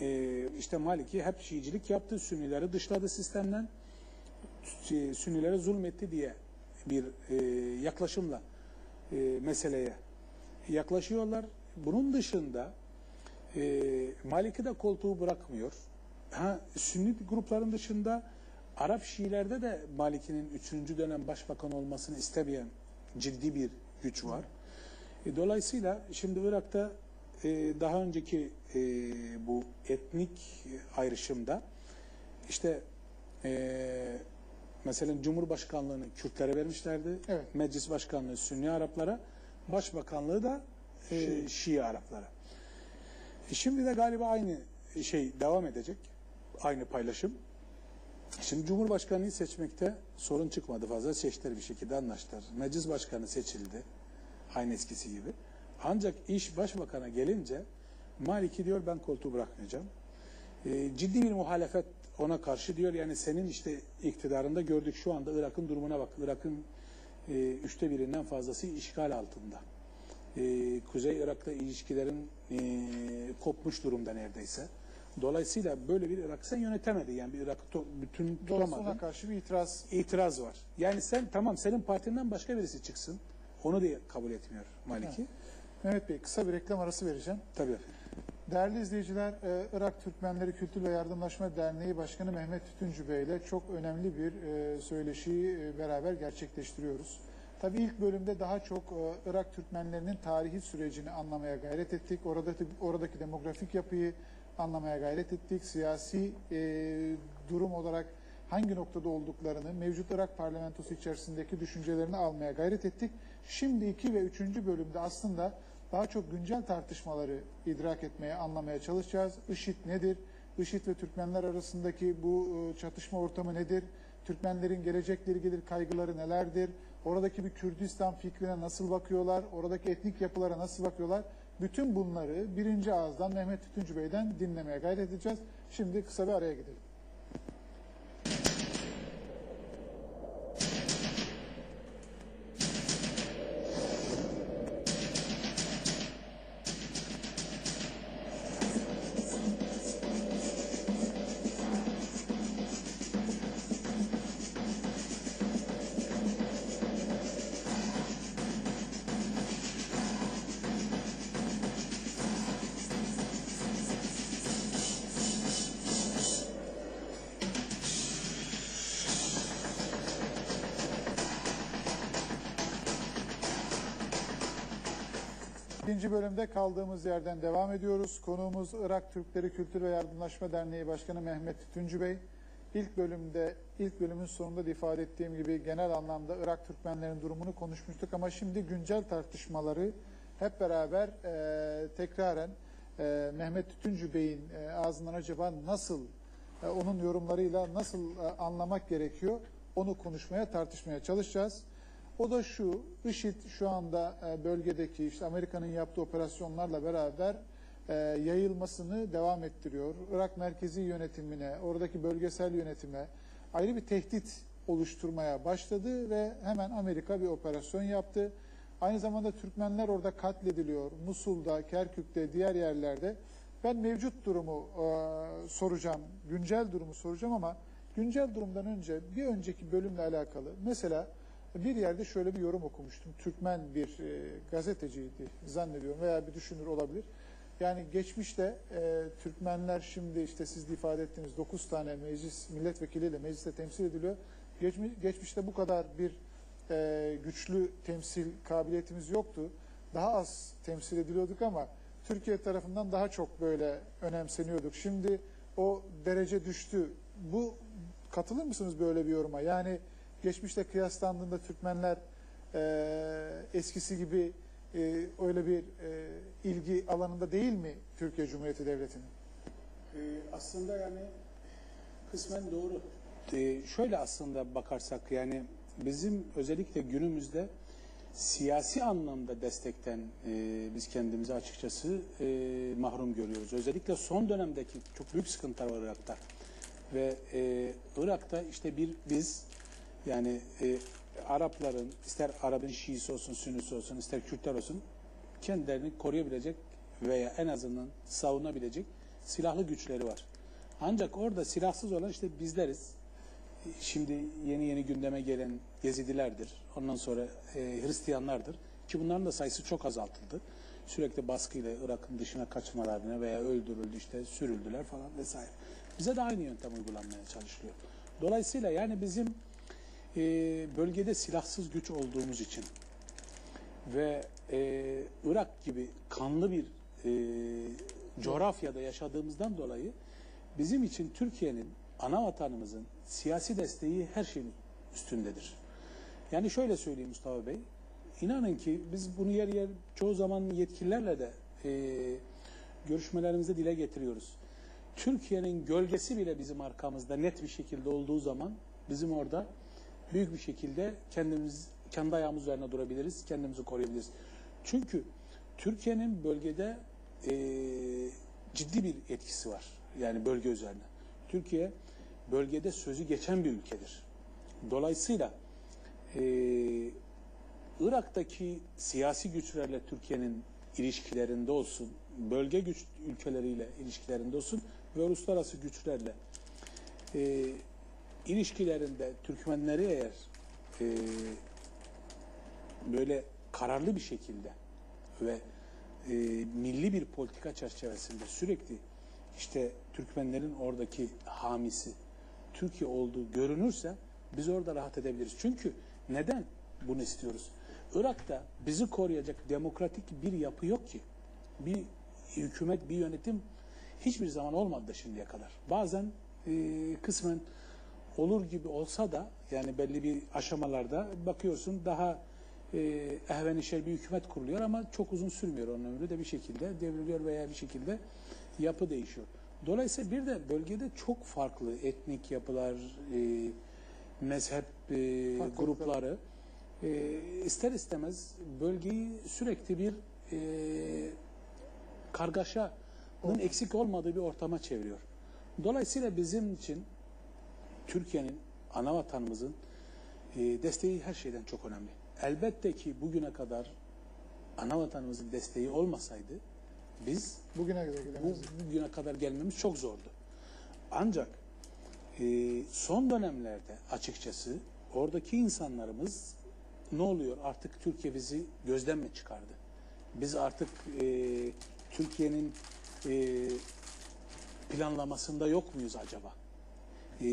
e, işte Maliki hep Şiicilik yaptı, Sünnileri dışladı sistemden, Sünnilere zulmetti diye bir e, yaklaşımla e, meseleye yaklaşıyorlar. Bunun dışında e, Maliki de koltuğu bırakmıyor. Ha, Sünni grupların dışında Arap Şiilerde de Maliki'nin üçüncü dönem başbakan olmasını istemeyen ciddi bir güç var. E, dolayısıyla şimdi Irak'ta e, daha önceki e, bu etnik ayrışımda işte e, mesela Cumhurbaşkanlığını Kürtlere vermişlerdi. Evet. Meclis Başkanlığı Sünni Araplara, Başbakanlığı da Şii. Şii Araplara. Şimdi de galiba aynı şey devam edecek. Aynı paylaşım. Şimdi Cumhurbaşkanı'yı seçmekte sorun çıkmadı fazla. Seçtiler bir şekilde, anlaştılar. Meclis Başkanı seçildi. Aynı eskisi gibi. Ancak iş Başbakan'a gelince Maliki diyor ben koltuğu bırakmayacağım. E, ciddi bir muhalefet ona karşı diyor. Yani senin işte iktidarında gördük şu anda Irak'ın durumuna bak. Irak'ın e, üçte birinden fazlası işgal altında. Ee, Kuzey Irak'la ilişkilerin e, kopmuş durumda neredeyse. Dolayısıyla böyle bir Irak sen yönetemedi. Yani bir Irak'ı to bütün tutamadın. Ona karşı bir itiraz. itiraz var. Yani sen tamam senin partinden başka birisi çıksın. Onu diye kabul etmiyor Maliki. Evet. Mehmet Bey kısa bir reklam arası vereceğim. Tabii efendim. Değerli izleyiciler, Irak Türkmenleri Kültür ve Yardımlaşma Derneği Başkanı Mehmet Tütüncü Bey ile çok önemli bir söyleşiyi beraber gerçekleştiriyoruz. Tabii ilk bölümde daha çok Irak Türkmenlerinin tarihi sürecini anlamaya gayret ettik. Orada, oradaki demografik yapıyı anlamaya gayret ettik. Siyasi e, durum olarak hangi noktada olduklarını, mevcut Irak parlamentosu içerisindeki düşüncelerini almaya gayret ettik. Şimdi iki ve üçüncü bölümde aslında daha çok güncel tartışmaları idrak etmeye, anlamaya çalışacağız. IŞİD nedir? IŞİD ve Türkmenler arasındaki bu çatışma ortamı nedir? Türkmenlerin gelecekle ilgili kaygıları nelerdir? Oradaki bir Kürdistan fikrine nasıl bakıyorlar? Oradaki etnik yapılara nasıl bakıyorlar? Bütün bunları birinci ağızdan Mehmet Tütüncü Bey'den dinlemeye gayret edeceğiz. Şimdi kısa bir araya gidelim. İkinci bölümde kaldığımız yerden devam ediyoruz. Konuğumuz Irak Türkleri Kültür ve Yardımlaşma Derneği Başkanı Mehmet Tütüncü Bey. İlk bölümde, ilk bölümün sonunda da ifade ettiğim gibi genel anlamda Irak Türkmenlerin durumunu konuşmuştuk ama şimdi güncel tartışmaları hep beraber e, tekraren e, Mehmet Tütüncü Bey'in e, ağzından acaba nasıl, e, onun yorumlarıyla nasıl e, anlamak gerekiyor onu konuşmaya, tartışmaya çalışacağız. O da şu, IŞİD şu anda bölgedeki işte Amerika'nın yaptığı operasyonlarla beraber yayılmasını devam ettiriyor. Irak merkezi yönetimine, oradaki bölgesel yönetime ayrı bir tehdit oluşturmaya başladı ve hemen Amerika bir operasyon yaptı. Aynı zamanda Türkmenler orada katlediliyor. Musul'da, Kerkük'te, diğer yerlerde. Ben mevcut durumu soracağım, güncel durumu soracağım ama güncel durumdan önce bir önceki bölümle alakalı mesela bir yerde şöyle bir yorum okumuştum. Türkmen bir e, gazeteciydi zannediyorum veya bir düşünür olabilir. Yani geçmişte e, Türkmenler şimdi işte siz de ifade ettiğiniz dokuz tane meclis milletvekiliyle mecliste temsil ediliyor. Geçmiş, geçmişte bu kadar bir e, güçlü temsil kabiliyetimiz yoktu. Daha az temsil ediliyorduk ama Türkiye tarafından daha çok böyle önemseniyorduk. Şimdi o derece düştü. Bu katılır mısınız böyle bir yoruma? Yani geçmişte kıyaslandığında Türkmenler e, eskisi gibi e, öyle bir e, ilgi alanında değil mi Türkiye Cumhuriyeti Devleti'nin? E, aslında yani kısmen doğru. E, şöyle aslında bakarsak yani bizim özellikle günümüzde siyasi anlamda destekten e, biz kendimizi açıkçası e, mahrum görüyoruz. Özellikle son dönemdeki çok büyük sıkıntılar var Irak'ta. Ve e, Irak'ta işte bir biz Yani e, Arapların, ister Arap'ın Şiisi olsun, Sünnisi olsun, ister Kürtler olsun, kendilerini koruyabilecek veya en azından savunabilecek silahlı güçleri var. Ancak orada silahsız olan işte bizleriz. Şimdi yeni yeni gündeme gelen Yezidilerdir. Ondan sonra e, Hristiyanlardır. Ki bunların da sayısı çok azaltıldı. Sürekli baskıyla Irak'ın dışına kaçmalarına veya öldürüldü işte, sürüldüler falan vesaire. Bize de aynı yöntem uygulanmaya çalışılıyor. Dolayısıyla yani bizim E, bölgede silahsız güç olduğumuz için ve e, Irak gibi kanlı bir e, coğrafyada yaşadığımızdan dolayı bizim için Türkiye'nin, ana vatanımızın siyasi desteği her şeyin üstündedir. Yani şöyle söyleyeyim Mustafa Bey, inanın ki biz bunu yer yer çoğu zaman yetkililerle de e, görüşmelerimizde dile getiriyoruz. Türkiye'nin gölgesi bile bizim arkamızda net bir şekilde olduğu zaman bizim orada büyük bir şekilde kendimiz, kendi ayağımız üzerine durabiliriz, kendimizi koruyabiliriz. Çünkü Türkiye'nin bölgede e, ciddi bir etkisi var. Yani bölge üzerine. Türkiye bölgede sözü geçen bir ülkedir. Dolayısıyla e, Irak'taki siyasi güçlerle Türkiye'nin ilişkilerinde olsun, bölge güç ülkeleriyle ilişkilerinde olsun ve uluslararası güçlerle e, ilişkilerinde Türkmenleri eğer e, böyle kararlı bir şekilde ve e, milli bir politika çerçevesinde sürekli işte Türkmenlerin oradaki hamisi Türkiye olduğu görünürse biz orada rahat edebiliriz. Çünkü neden? Bunu istiyoruz. Irak'ta bizi koruyacak demokratik bir yapı yok ki. Bir hükümet, bir yönetim hiçbir zaman olmadı da şimdiye kadar. Bazen e, kısmen olur gibi olsa da yani belli bir aşamalarda bakıyorsun daha e, ehvenişer bir hükümet kuruluyor ama çok uzun sürmüyor onun ömrü de bir şekilde devriliyor veya bir şekilde yapı değişiyor. Dolayısıyla bir de bölgede çok farklı etnik yapılar, e, mezhep e, grupları e, ister istemez bölgeyi sürekli bir e, kargaşanın Ortam. eksik olmadığı bir ortama çeviriyor. Dolayısıyla bizim için Türkiye'nin, ana vatanımızın e, desteği her şeyden çok önemli. Elbette ki bugüne kadar ana vatanımızın desteği olmasaydı biz bugüne kadar, bu, bugüne kadar gelmemiz çok zordu. Ancak e, son dönemlerde açıkçası oradaki insanlarımız ne oluyor? Artık Türkiye bizi gözden mi çıkardı? Biz artık e, Türkiye'nin e, planlamasında yok muyuz acaba? E,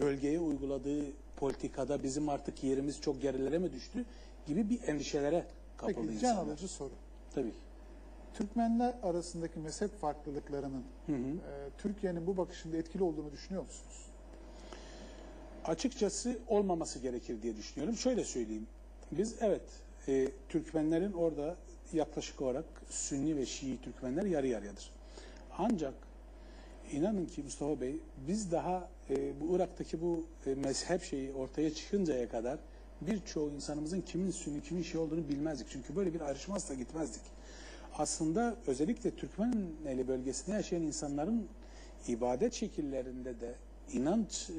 bölgeye uyguladığı politikada bizim artık yerimiz çok gerilere mi düştü gibi bir endişelere kapıldı Peki, insanlar. Peki can alıcı soru. Tabii. Türkmenler arasındaki mezhep farklılıklarının e, Türkiye'nin bu bakışında etkili olduğunu düşünüyor musunuz? Açıkçası olmaması gerekir diye düşünüyorum. Şöyle söyleyeyim. Biz evet e, Türkmenlerin orada yaklaşık olarak Sünni ve Şii Türkmenler yarı yarıyadır. Ancak inanın ki Mustafa Bey biz daha e, bu Irak'taki bu e, mezhep şeyi ortaya çıkıncaya kadar birçoğu insanımızın kimin Sünni kimin Şii olduğunu bilmezdik. Çünkü böyle bir ayrışma asla gitmezdik. Aslında özellikle Türkmeneli bölgesinde yaşayan insanların ibadet şekillerinde de inanç e,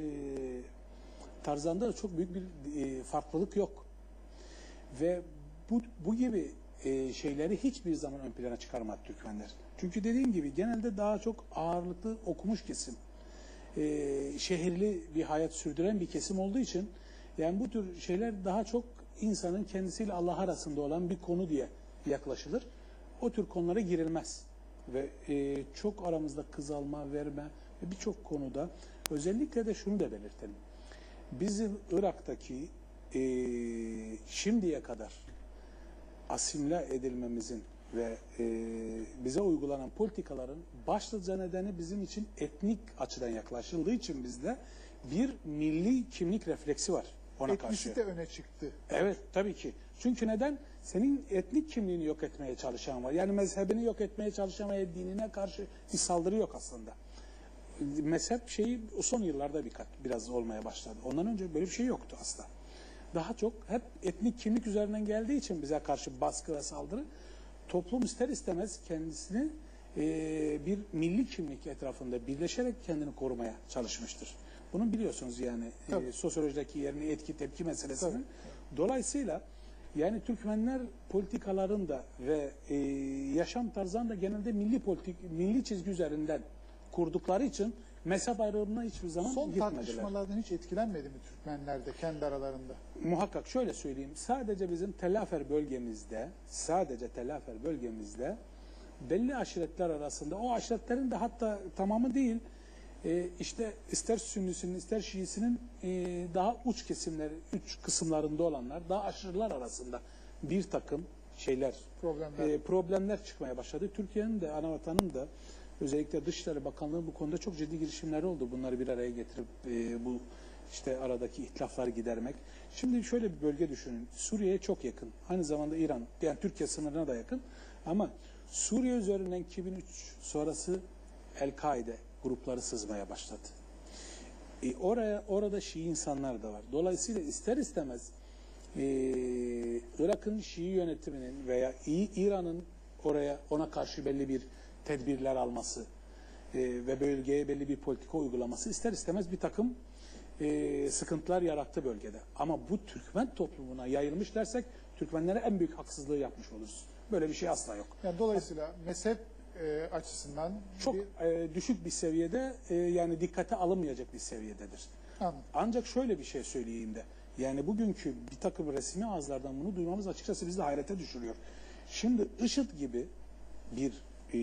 tarzında da çok büyük bir e, farklılık yok. Ve bu, bu gibi e, şeyleri hiçbir zaman ön plana çıkarmadı Türkmenler. Çünkü dediğim gibi genelde daha çok ağırlıklı okumuş kesim, e, şehirli bir hayat sürdüren bir kesim olduğu için yani bu tür şeyler daha çok insanın kendisiyle Allah arasında olan bir konu diye yaklaşılır. O tür konulara girilmez ve e, çok aramızda kız alma, verme ve birçok konuda özellikle de şunu da belirtelim. Bizim Irak'taki e, şimdiye kadar asimile edilmemizin ve e, bize uygulanan politikaların başlıca nedeni bizim için etnik açıdan yaklaşıldığı için bizde bir milli kimlik refleksi var. Etnisi de öne çıktı. Evet tabii ki. Çünkü neden? Senin etnik kimliğini yok etmeye çalışan var. Yani mezhebini yok etmeye çalışan ve dinine karşı bir saldırı yok aslında. Mezhep şeyi son yıllarda birkaç, biraz olmaya başladı. Ondan önce böyle bir şey yoktu asla. Daha çok hep etnik kimlik üzerinden geldiği için bize karşı baskı ve saldırı toplum ister istemez kendisini e, bir milli kimlik etrafında birleşerek kendini korumaya çalışmıştır. Bunun biliyorsunuz yani e, sosyolojideki yerini etki tepki meselesinin. Tabii. Dolayısıyla yani Türkmenler politikalarında ve e, yaşam tarzında genelde milli politik milli çizgi üzerinden kurdukları için mezhep ayrımına hiçbir zaman Son gitmediler. Son tartışmalardan hiç etkilenmedi mi Türkmenler de kendi aralarında? Muhakkak şöyle söyleyeyim. Sadece bizim Telafer bölgemizde, sadece Telafer bölgemizde belli aşiretler arasında o aşiretlerin de hatta tamamı değil Ee, işte ister Sünnisinin ister Şiisinin e, daha uç kesimleri, üç kısımlarında olanlar, daha aşırılar arasında bir takım şeyler, problemler, e, problemler çıkmaya başladı. Türkiye'nin de, anavatanın da özellikle Dışişleri Bakanlığı bu konuda çok ciddi girişimleri oldu. Bunları bir araya getirip e, bu işte aradaki ihtilafları gidermek. Şimdi şöyle bir bölge düşünün. Suriye'ye çok yakın. Aynı zamanda İran, yani Türkiye sınırına da yakın. Ama Suriye üzerinden iki bin üç sonrası El-Kaide grupları sızmaya başladı. E oraya orada Şii insanlar da var. Dolayısıyla ister istemez e, Irak'ın Şii yönetiminin veya İran'ın oraya ona karşı belli bir tedbirler alması e, ve bölgeye belli bir politika uygulaması ister istemez bir takım e, sıkıntılar yarattı bölgede. Ama bu Türkmen toplumuna yayılmış dersek Türkmenlere en büyük haksızlığı yapmış oluruz. Böyle bir şey asla yok. Yani dolayısıyla mezhep E, açısından çok bir... e, düşük bir seviyede e, yani dikkate alınmayacak bir seviyededir. Anladım. Ancak şöyle bir şey söyleyeyim de yani bugünkü bir takım resmi ağızlardan bunu duymamız açıkçası bizi de hayrete düşürüyor. Şimdi IŞİD gibi bir e,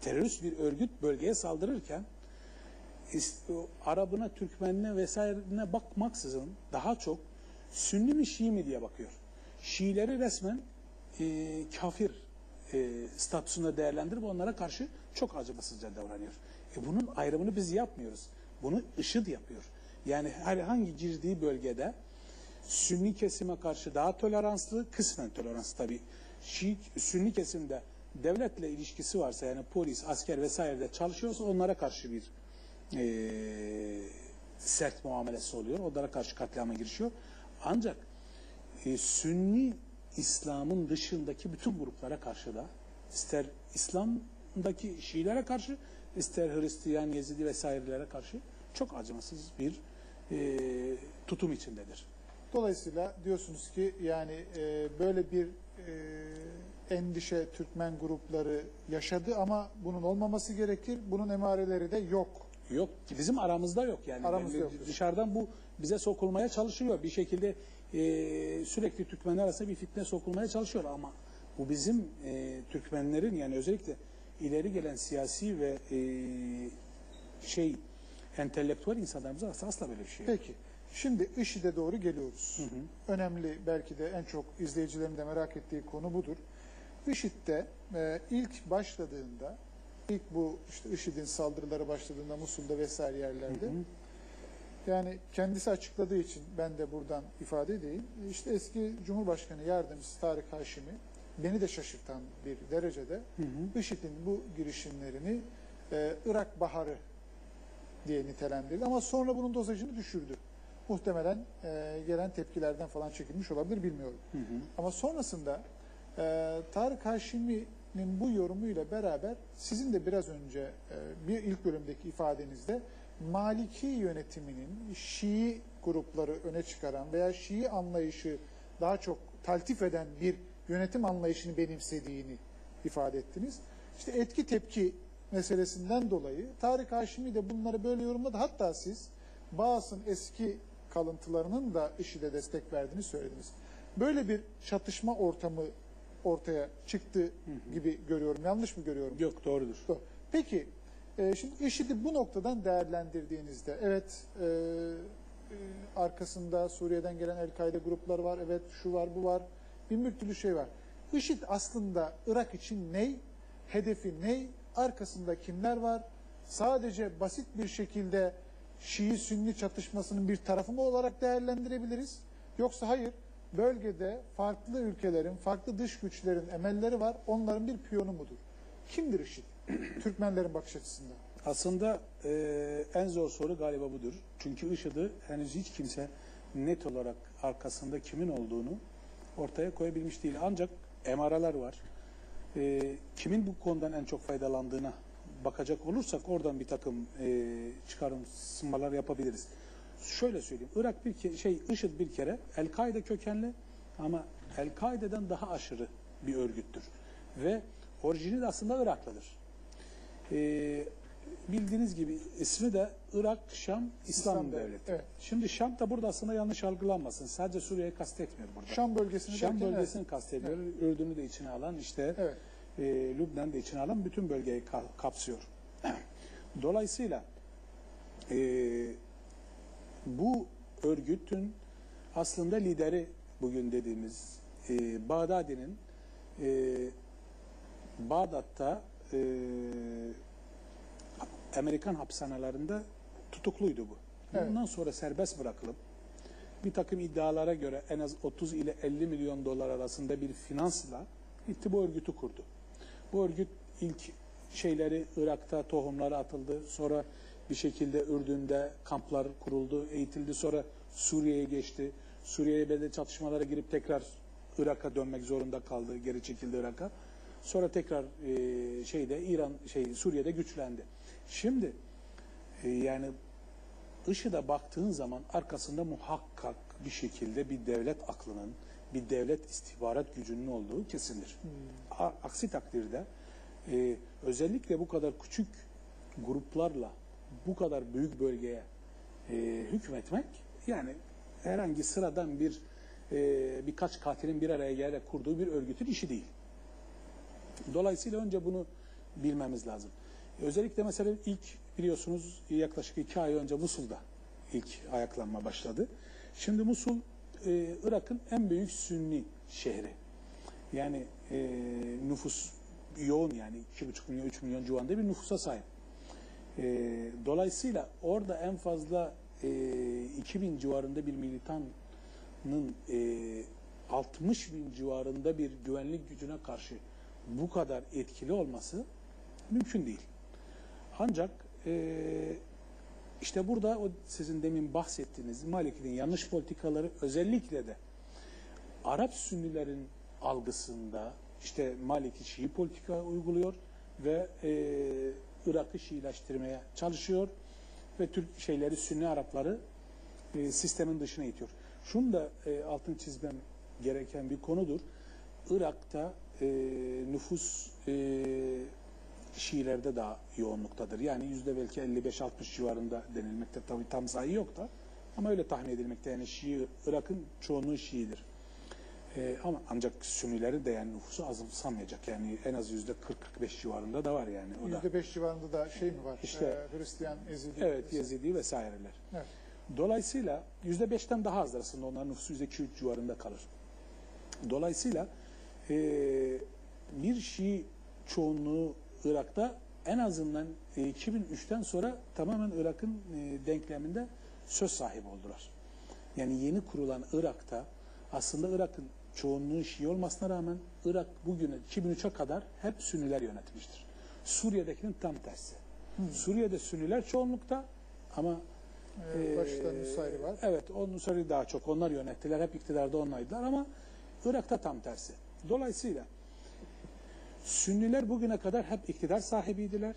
terörist bir örgüt bölgeye saldırırken Arabına, Türkmenine vesairene bakmaksızın daha çok Sünni mi Şii mi diye bakıyor. Şiileri resmen e, kafir e, statüsünde değerlendirip onlara karşı çok acımasızca davranıyor. E, bunun ayrımını biz yapmıyoruz. Bunu IŞİD yapıyor. Yani herhangi girdiği bölgede Sünni kesime karşı daha toleranslı, kısmen toleranslı tabii. Şii, Sünni kesimde devletle ilişkisi varsa, yani polis, asker vesairede çalışıyorsa onlara karşı bir e, sert muamelesi oluyor. Onlara karşı katliama girişiyor. Ancak e, Sünni İslam'ın dışındaki bütün gruplara karşı da, ister İslam'daki Şiilere karşı, ister Hristiyan, Yezidi vesairelere karşı çok acımasız bir e, tutum içindedir. Dolayısıyla diyorsunuz ki yani e, böyle bir e, endişe Türkmen grupları yaşadı ama bunun olmaması gerekir. Bunun emareleri de yok. Yok. Bizim aramızda yok. Yani aramızda yok. Dışarıdan bu bize sokulmaya çalışıyor. Bir şekilde e, sürekli Türkmenler arasında bir fitne sokulmaya çalışıyor ama bu bizim e, Türkmenlerin, yani özellikle ileri gelen siyasi ve e, şey entelektüel insanlarımız arasında asla böyle bir şey yok. Peki. Şimdi IŞİD'e doğru geliyoruz. Hı hı. Önemli, belki de en çok izleyicilerin de merak ettiği konu budur. IŞİD'de e, ilk başladığında, ilk bu işte IŞİD'in saldırıları başladığında Musul'da vesaire yerlerde, hı hı. yani kendisi açıkladığı için ben de buradan ifade edeyim. İşte eski Cumhurbaşkanı Yardımcısı Tarık Haşimi, beni de şaşırtan bir derecede IŞİD'in bu girişimlerini e, Irak Baharı diye nitelendirdi. Ama sonra bunun dozajını düşürdü. Muhtemelen e, gelen tepkilerden falan çekilmiş olabilir, bilmiyorum. Hı hı. Ama sonrasında e, Tarık Haşimi'nin bu yorumuyla beraber sizin de biraz önce e, bir ilk bölümdeki ifadenizde Maliki yönetiminin Şii grupları öne çıkaran veya Şii anlayışı daha çok taltif eden bir yönetim anlayışını benimsediğini ifade ettiniz. İşte etki tepki meselesinden dolayı Tarık Haşimi de bunları böyle yorumladı. Hatta siz Bağız'ın eski kalıntılarının da IŞİD'e destek verdiğini söylediniz. Böyle bir çatışma ortamı ortaya çıktı hı hı. gibi görüyorum. Yanlış mı görüyorum? Yok, doğrudur. Doğru. Peki, e, şimdi IŞİD'i bu noktadan değerlendirdiğinizde, evet e, e, arkasında Suriye'den gelen El-Kaide grupları var, evet şu var, bu var, bin bir türlü şey var. IŞİD aslında Irak için ney? Hedefi ney? Arkasında kimler var? Sadece basit bir şekilde Şii-Sünni çatışmasının bir tarafı mı olarak değerlendirebiliriz? Yoksa hayır, bölgede farklı ülkelerin, farklı dış güçlerin emelleri var, onların bir piyonu mudur? Kimdir IŞİD? Türkmenlerin bakış açısından. Aslında e, en zor soru galiba budur. Çünkü IŞİD'i henüz hiç kimse net olarak arkasında kimin olduğunu ortaya koyabilmiş değil. Ancak emaralar var. E, kimin bu konudan en çok faydalandığına bakacak olursak oradan bir takım e, çıkarımlar yapabiliriz. Şöyle söyleyeyim. Irak bir şey IŞİD bir kere El-Kaide kökenli ama El-Kaide'den daha aşırı bir örgüttür. Ve orijini de aslında Iraklıdır. E, bildiğiniz gibi ismi de Irak, Şam, İslam, İslam Devleti. Evet. Şimdi Şam da burada aslında yanlış algılanmasın. Sadece Suriye'yi kastetmiyor burada. Şam bölgesini, Şam bölgesini kastediyor. Evet. Ürdün'ü de içine alan işte. Evet. E, Lübnan'da içine alan bütün bölgeyi ka kapsıyor. Dolayısıyla e, bu örgütün aslında lideri bugün dediğimiz e, Bağdadi'nin e, Bağdat'ta e, Amerikan hapishanelerinde tutukluydu bu. Evet. Bundan sonra serbest bırakılıp bir takım iddialara göre en az otuz ile elli milyon dolar arasında bir finansla gitti bu örgütü kurdu. Bu örgüt ilk şeyleri Irak'ta tohumları atıldı. Sonra bir şekilde Ürdün'de kamplar kuruldu, eğitildi. Sonra Suriye'ye geçti. Suriye'ye belli çatışmalara girip tekrar Irak'a dönmek zorunda kaldı. Geri çekildi Irak'a. Sonra tekrar e, şeyde İran şey Suriye'de güçlendi. Şimdi e, yani IŞİD'e baktığın zaman arkasında muhakkak bir şekilde bir devlet aklının, bir devlet istihbarat gücünün olduğu kesindir. Hmm. Aksi takdirde e, özellikle bu kadar küçük gruplarla bu kadar büyük bölgeye e, hükmetmek, yani herhangi sıradan bir e, birkaç katilin bir araya gelerek kurduğu bir örgütün işi değil. Dolayısıyla önce bunu bilmemiz lazım. Özellikle mesela ilk biliyorsunuz yaklaşık iki ay önce Musul'da ilk ayaklanma başladı. Şimdi Musul e, Irak'ın en büyük Sünni şehri. Yani e, nüfus yoğun, yani iki buçuk milyon, üç milyon civarında bir nüfusa sahip. E, dolayısıyla orada en fazla e, iki bin civarında bir militanın e, altmış bin civarında bir güvenlik gücüne karşı bu kadar etkili olması mümkün değil. Ancak e, işte burada o sizin demin bahsettiğiniz Maliki'nin yanlış politikaları, özellikle de Arap Sünnilerin algısında işte Maliki Şii politika uyguluyor ve e, Irak'ı Şiileştirmeye çalışıyor ve Türk şeyleri, Sünni Arapları e, sistemin dışına itiyor. Şunu da e, altını çizmem gereken bir konudur. Irak'ta e, nüfus e, Şiilerde daha yoğunluktadır. Yani yüzde belki elli beş altmış civarında denilmekte. Tabii tam sayı yok da ama öyle tahmin edilmekte. Yani Şii, Irak'ın çoğunluğu Şiidir. Ee, ama ancak Sünnileri de yani nüfusu azımsanmayacak. Yani en az yüzde kırk kırk beş civarında da var yani. yüzde beş civarında da şey mi var? İşte, ee, Hristiyan, Ezidi. Evet, Ezidi vesaireler. Evet. Dolayısıyla yüzde beşten daha azdır aslında. Onların nüfusu yüzde iki üç civarında kalır. Dolayısıyla e, bir Şii çoğunluğu Irak'ta en azından iki bin üçten sonra tamamen Irak'ın denkleminde söz sahibi oldular. Yani yeni kurulan Irak'ta aslında Irak'ın çoğunluğu Şii olmasına rağmen Irak bugüne iki bin üçe kadar hep Sünniler yönetmiştir. Suriye'dekinin tam tersi. Hı. Suriye'de Sünniler çoğunlukta ama ee, başta Nusayri var. Evet, o Nusayri daha çok. Onlar yönettiler. Hep iktidarda onlardılar ama Irak'ta tam tersi. Dolayısıyla Sünniler bugüne kadar hep iktidar sahibiydiler.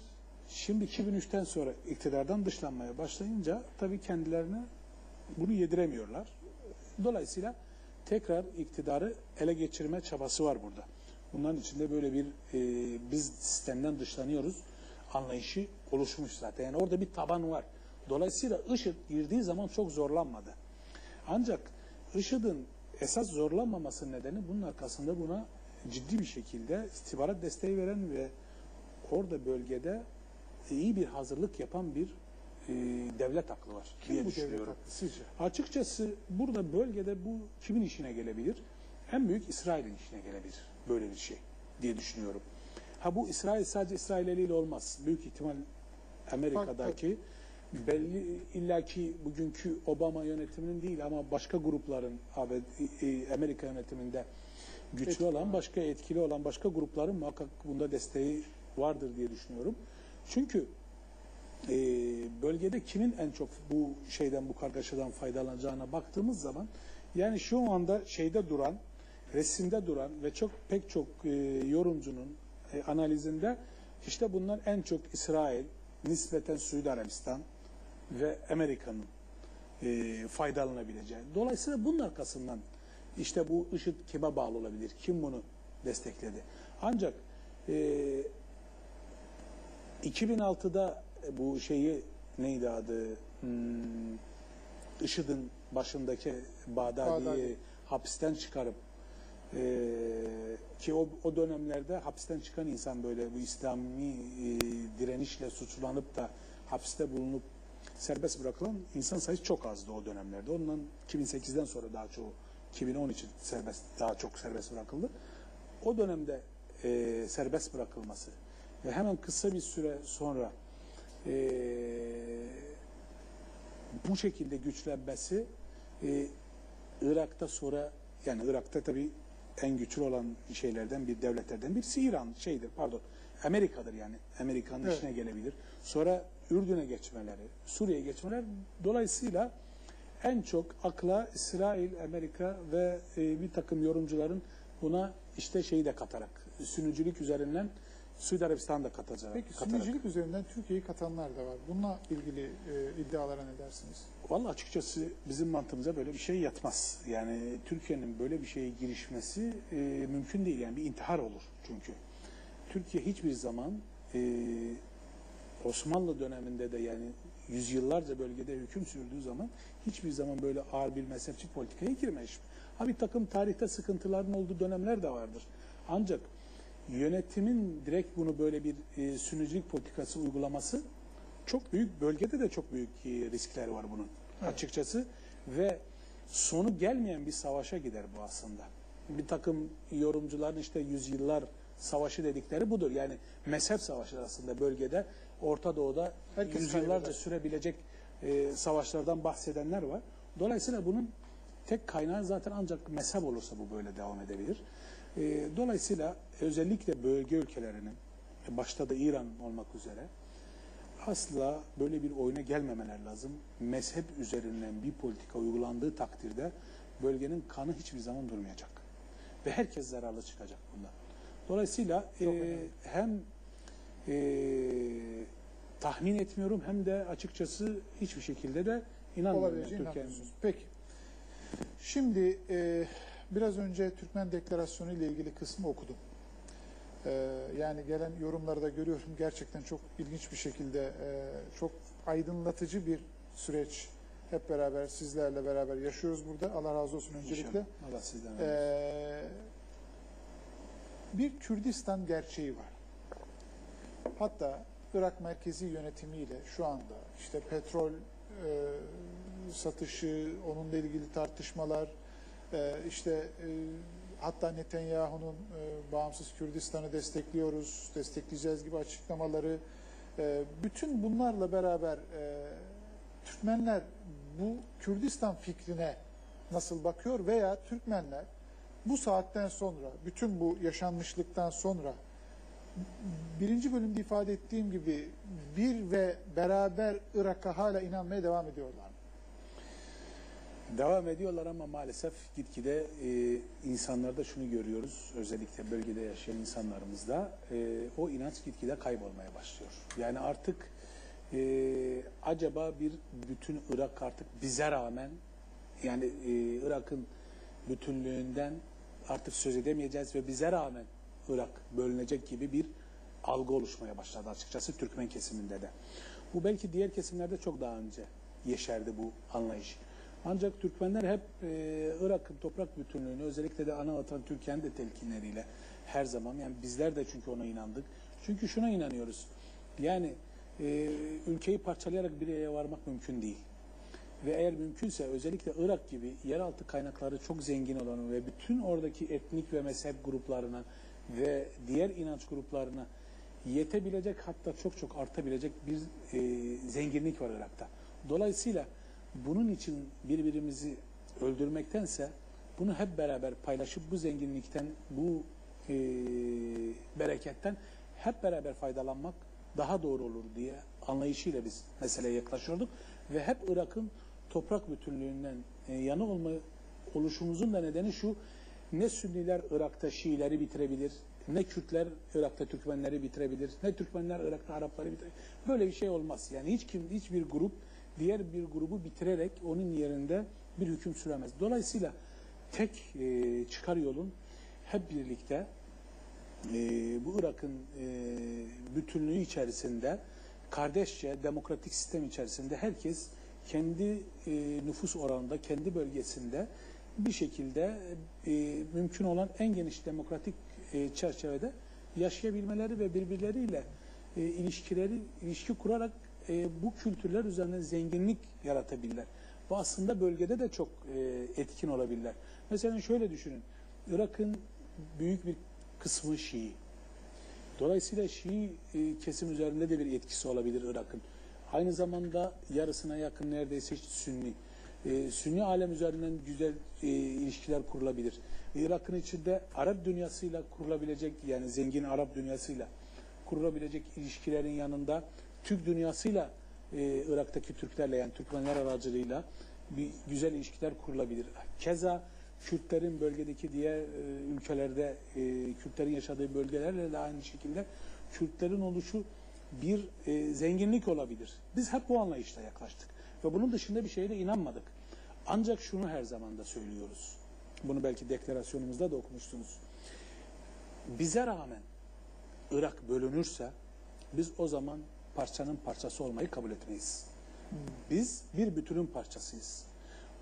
Şimdi iki bin üçten sonra iktidardan dışlanmaya başlayınca tabii kendilerine bunu yediremiyorlar. Dolayısıyla tekrar iktidarı ele geçirme çabası var burada. Bunların içinde böyle bir e, biz sistemden dışlanıyoruz anlayışı oluşmuş zaten. Yani orada bir taban var. Dolayısıyla IŞİD girdiği zaman çok zorlanmadı. Ancak IŞİD'in esas zorlanmaması nedeni bunun arkasında buna ciddi bir şekilde istihbarat desteği veren ve orada bölgede iyi bir hazırlık yapan bir e, devlet aklı var. Kim bu devlet aklı sizce? Açıkçası burada bölgede bu kimin işine gelebilir? En büyük İsrail'in işine gelebilir böyle bir şey diye düşünüyorum. Ha bu İsrail sadece İsrail eliyle olmaz. Büyük ihtimal Amerika'daki belli illaki bugünkü Obama yönetiminin değil ama başka grupların Amerika yönetiminde güçlü etkili olan, başka etkili olan başka grupların muhakkak bunda desteği vardır diye düşünüyorum. Çünkü e, bölgede kimin en çok bu şeyden, bu kargaşadan faydalanacağına baktığımız zaman yani şu anda şeyde duran, resimde duran ve çok pek çok e, yorumcunun e, analizinde işte bunlar en çok İsrail, nispeten Suudi Arabistan ve Amerika'nın e, faydalanabileceği. Dolayısıyla bunun arkasından İşte bu IŞİD kime bağlı olabilir? Kim bunu destekledi? Ancak e, iki bin altıda bu şeyi neydi adı? Hmm, IŞİD'in başındaki Bağdadi'yi Bağdadi. hapisten çıkarıp e, ki o, o dönemlerde hapisten çıkan insan böyle bu İslami e, direnişle suçlanıp da hapiste bulunup serbest bırakılan insan sayısı çok azdı o dönemlerde. Ondan iki bin sekizden sonra daha çoğu iki bin on için serbest, daha çok serbest bırakıldı. O dönemde e, serbest bırakılması ve hemen kısa bir süre sonra e, bu şekilde güçlenmesi e, Irak'ta sonra, yani Irak'ta tabii en güçlü olan şeylerden bir devletlerden birisi İran şeydir, pardon Amerika'dır yani. Amerika'nın evet. işine gelebilir. Sonra Ürdün'e geçmeleri, Suriye'ye geçmeler dolayısıyla en çok akla İsrail, Amerika ve e, bir takım yorumcuların buna işte şeyi de katarak, sünicilik üzerinden Suudi Arabistan da katacak. Peki sünicilik üzerinden Türkiye'yi katanlar da var. Bununla ilgili e, iddialara ne dersiniz? Vallahi açıkçası bizim mantığımıza böyle bir şey yatmaz. Yani Türkiye'nin böyle bir şeye girişmesi e, mümkün değil. Yani bir intihar olur çünkü. Türkiye hiçbir zaman e, Osmanlı döneminde de yani yüzyıllarca bölgede hüküm sürdüğü zaman hiçbir zaman böyle ağır bir mezhepçi politikaya girmemiş. Ha bir takım tarihte sıkıntıların olduğu dönemler de vardır. Ancak yönetimin direkt bunu böyle bir e, sünicilik politikası uygulaması çok büyük, bölgede de çok büyük e, riskler var bunun evet. açıkçası. Ve sonu gelmeyen bir savaşa gider bu aslında. Bir takım yorumcuların işte yüzyıllar savaşı dedikleri budur. Yani mezhep savaşı aslında bölgede, Orta Doğu'da herkes yüzyıllarca sürebilecek e, savaşlardan bahsedenler var. Dolayısıyla bunun tek kaynağı zaten ancak mezhep olursa bu böyle devam edebilir. E, dolayısıyla özellikle bölge ülkelerinin, başta da İran olmak üzere, asla böyle bir oyuna gelmemeler lazım. Mezhep üzerinden bir politika uygulandığı takdirde bölgenin kanı hiçbir zaman durmayacak. Ve herkes zararlı çıkacak bundan. Dolayısıyla e, hem e, tahmin etmiyorum hem de açıkçası hiçbir şekilde de inanmıyorum Türkiye'nin. Peki. Şimdi e, biraz önce Türkmen Deklarasyonu ile ilgili kısmı okudum. Yani gelen yorumlarda görüyorum, gerçekten çok ilginç bir şekilde çok aydınlatıcı bir süreç hep beraber sizlerle beraber yaşıyoruz burada. Allah razı olsun öncelikle. Allah sizden razı olsun. Bir Kürdistan gerçeği var. Hatta Irak merkezi yönetimiyle şu anda işte petrol satışı, onunla ilgili tartışmalar, işte hatta Netanyahu'nun e, bağımsız Kürdistan'ı destekliyoruz, destekleyeceğiz gibi açıklamaları, e, bütün bunlarla beraber e, Türkmenler bu Kürdistan fikrine nasıl bakıyor veya Türkmenler bu saatten sonra, bütün bu yaşanmışlıktan sonra, birinci bölümde ifade ettiğim gibi bir ve beraber Irak'a hala inanmaya devam ediyorlar. Devam ediyorlar ama maalesef gitgide e, insanlarda şunu görüyoruz, özellikle bölgede yaşayan insanlarımızda e, o inanç gitgide kaybolmaya başlıyor. Yani artık e, acaba bir bütün Irak artık bize rağmen, yani e, Irak'ın bütünlüğünden artık söz edemeyeceğiz ve bize rağmen Irak bölünecek gibi bir algı oluşmaya başladı açıkçası Türkmen kesiminde de. Bu belki diğer kesimlerde çok daha önce yeşerdi bu anlayış. Ancak Türkmenler hep e, Irak'ın toprak bütünlüğünü, özellikle de ana vatan Türkiye'nin de telkinleriyle her zaman, yani bizler de çünkü ona inandık. Çünkü şuna inanıyoruz, yani e, ülkeyi parçalayarak bir yere varmak mümkün değil. Ve eğer mümkünse özellikle Irak gibi yeraltı kaynakları çok zengin olan ve bütün oradaki etnik ve mezhep gruplarına ve diğer inanç gruplarına yetebilecek, hatta çok çok artabilecek bir e, zenginlik var Irak'ta. Dolayısıyla bunun için birbirimizi öldürmektense bunu hep beraber paylaşıp bu zenginlikten, bu e, bereketten hep beraber faydalanmak daha doğru olur diye anlayışıyla biz meseleye yaklaşıyorduk. Ve hep Irak'ın toprak bütünlüğünden e, yana olma, oluşumuzun da nedeni şu: ne Sünniler Irak'ta Şiileri bitirebilir, ne Kürtler Irak'ta Türkmenleri bitirebilir, ne Türkmenler Irak'ta Arapları bitirebilir. Böyle bir şey olmaz. Yani hiç kim, hiçbir grup diğer bir grubu bitirerek onun yerinde bir hüküm süremez. Dolayısıyla tek e, çıkar yolun hep birlikte e, bu Irak'ın e, bütünlüğü içerisinde, kardeşçe, demokratik sistem içerisinde herkes kendi e, nüfus oranında, kendi bölgesinde bir şekilde e, mümkün olan en geniş demokratik e, çerçevede yaşayabilmeleri ve birbirleriyle e, ilişkileri, ilişki kurarak E, bu kültürler üzerine zenginlik yaratabilirler. Bu aslında bölgede de çok e, etkin olabilirler. Mesela şöyle düşünün. Irak'ın büyük bir kısmı Şii. Dolayısıyla Şii e, kesim üzerinde de bir etkisi olabilir Irak'ın. Aynı zamanda yarısına yakın neredeyse Sünni. E, Sünni alem üzerinden güzel e, ilişkiler kurulabilir. Irak'ın içinde Arap dünyasıyla kurulabilecek, yani zengin Arap dünyasıyla kurulabilecek ilişkilerin yanında Türk dünyasıyla, e, Irak'taki Türklerle, yani Türkmenler aracılığıyla bir güzel ilişkiler kurulabilir. Keza Kürtlerin bölgedeki diğer e, ülkelerde, e, Kürtlerin yaşadığı bölgelerle de aynı şekilde Kürtlerin oluşu bir e, zenginlik olabilir. Biz hep bu anlayışla yaklaştık ve bunun dışında bir şeye de inanmadık. Ancak şunu her zaman da söylüyoruz. Bunu belki deklarasyonumuzda da okumuştunuz. Bize rağmen Irak bölünürse biz o zaman parçanın parçası olmayı kabul etmeyiz. Biz bir bütünün parçasıyız.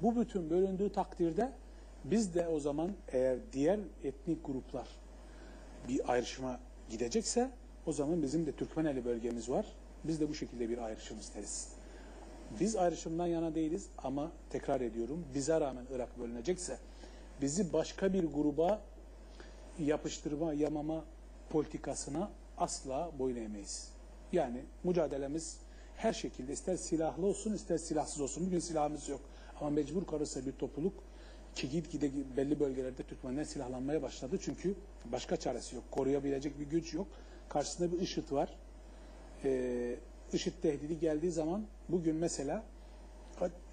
Bu bütün bölündüğü takdirde biz de o zaman, eğer diğer etnik gruplar bir ayrışma gidecekse, o zaman bizim de Türkmeneli bölgemiz var. Biz de bu şekilde bir ayrışım isteriz. Biz ayrışımdan yana değiliz ama tekrar ediyorum, bize rağmen Irak bölünecekse bizi başka bir gruba yapıştırma, yamama politikasına asla boyun eğmeyiz. Yani mücadelemiz her şekilde, ister silahlı olsun ister silahsız olsun. Bugün silahımız yok ama mecbur kalırsa bir topluluk ki gitgide belli bölgelerde Türkmenler silahlanmaya başladı. Çünkü başka çaresi yok. Koruyabilecek bir güç yok. Karşısında bir IŞİD var. Ee, IŞİD tehdidi geldiği zaman bugün mesela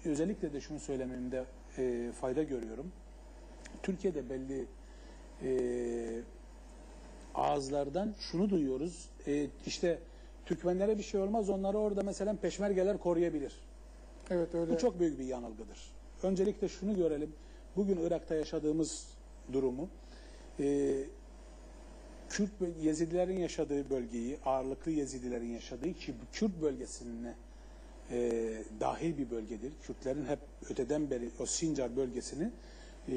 özellikle de şunu söylememde e, fayda görüyorum. Türkiye'de belli e, ağızlardan şunu duyuyoruz. E, işte Türkmenlere bir şey olmaz. Onları orada mesela peşmergeler koruyabilir. Evet, öyle. Bu çok büyük bir yanılgıdır. Öncelikle şunu görelim. Bugün Irak'ta yaşadığımız durumu, e, Kürt Yezidilerin yaşadığı bölgeyi, ağırlıklı Yezidilerin yaşadığı, ki Kürt bölgesine e, dahil bir bölgedir. Kürtlerin hep öteden beri o Sincar bölgesini e,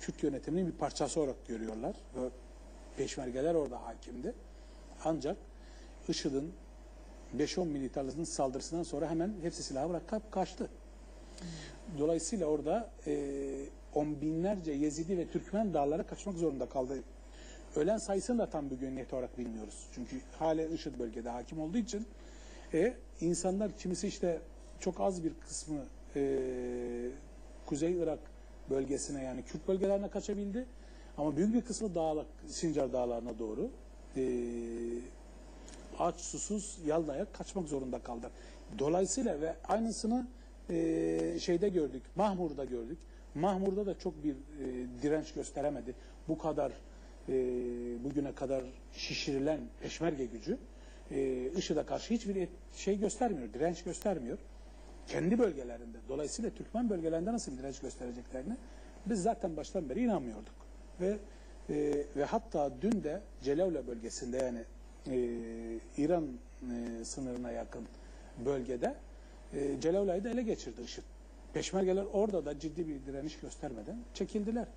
Kürt yönetiminin bir parçası olarak görüyorlar. Ve peşmergeler orada hakimdi. Ancak IŞİD'in beş on militarlısının saldırısından sonra hemen hepsi silahı bırakıp kaçtı. Dolayısıyla orada e, on binlerce Yezidi ve Türkmen dağlara kaçmak zorunda kaldı. Ölen sayısını da tam bugün net olarak bilmiyoruz. Çünkü hala IŞİD bölgede hakim olduğu için e, insanlar kimisi işte çok az bir kısmı e, Kuzey Irak bölgesine, yani Kürt bölgelerine kaçabildi. Ama büyük bir kısmı dağla, Sincar dağlarına doğru e, aç, susuz, yaldayak kaçmak zorunda kaldı. Dolayısıyla ve aynısını Ee, şeyde gördük, Mahmur'da gördük. Mahmur'da da çok bir e, direnç gösteremedi. Bu kadar e, bugüne kadar şişirilen peşmerge gücü e, IŞİD'e karşı hiçbir et, şey göstermiyor, direnç göstermiyor. Kendi bölgelerinde. Dolayısıyla Türkmen bölgelerinde nasıl bir direnç göstereceklerini biz zaten baştan beri inanmıyorduk. Ve e, ve hatta dün de Celalula bölgesinde, yani e, İran e, sınırına yakın bölgede E, Celalula'yı da ele geçirdi IŞİD. Peşmergeler orada da ciddi bir direniş göstermeden çekildiler.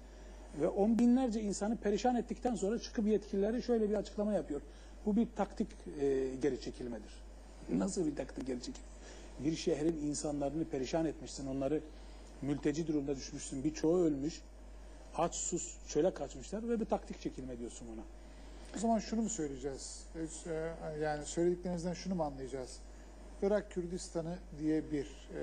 Ve on binlerce insanı perişan ettikten sonra çıkıp yetkilileri şöyle bir açıklama yapıyor. Bu bir taktik e, geri çekilmedir. Nasıl bir taktik geri çekilme? Bir şehrin insanlarını perişan etmişsin, onları mülteci durumda düşmüşsün, birçoğu ölmüş, aç sus çöle kaçmışlar ve bir taktik çekilme diyorsun ona. O zaman şunu mu söyleyeceğiz? Yani söylediklerinizden şunu mu anlayacağız? Irak Kürdistan'ı diye bir e,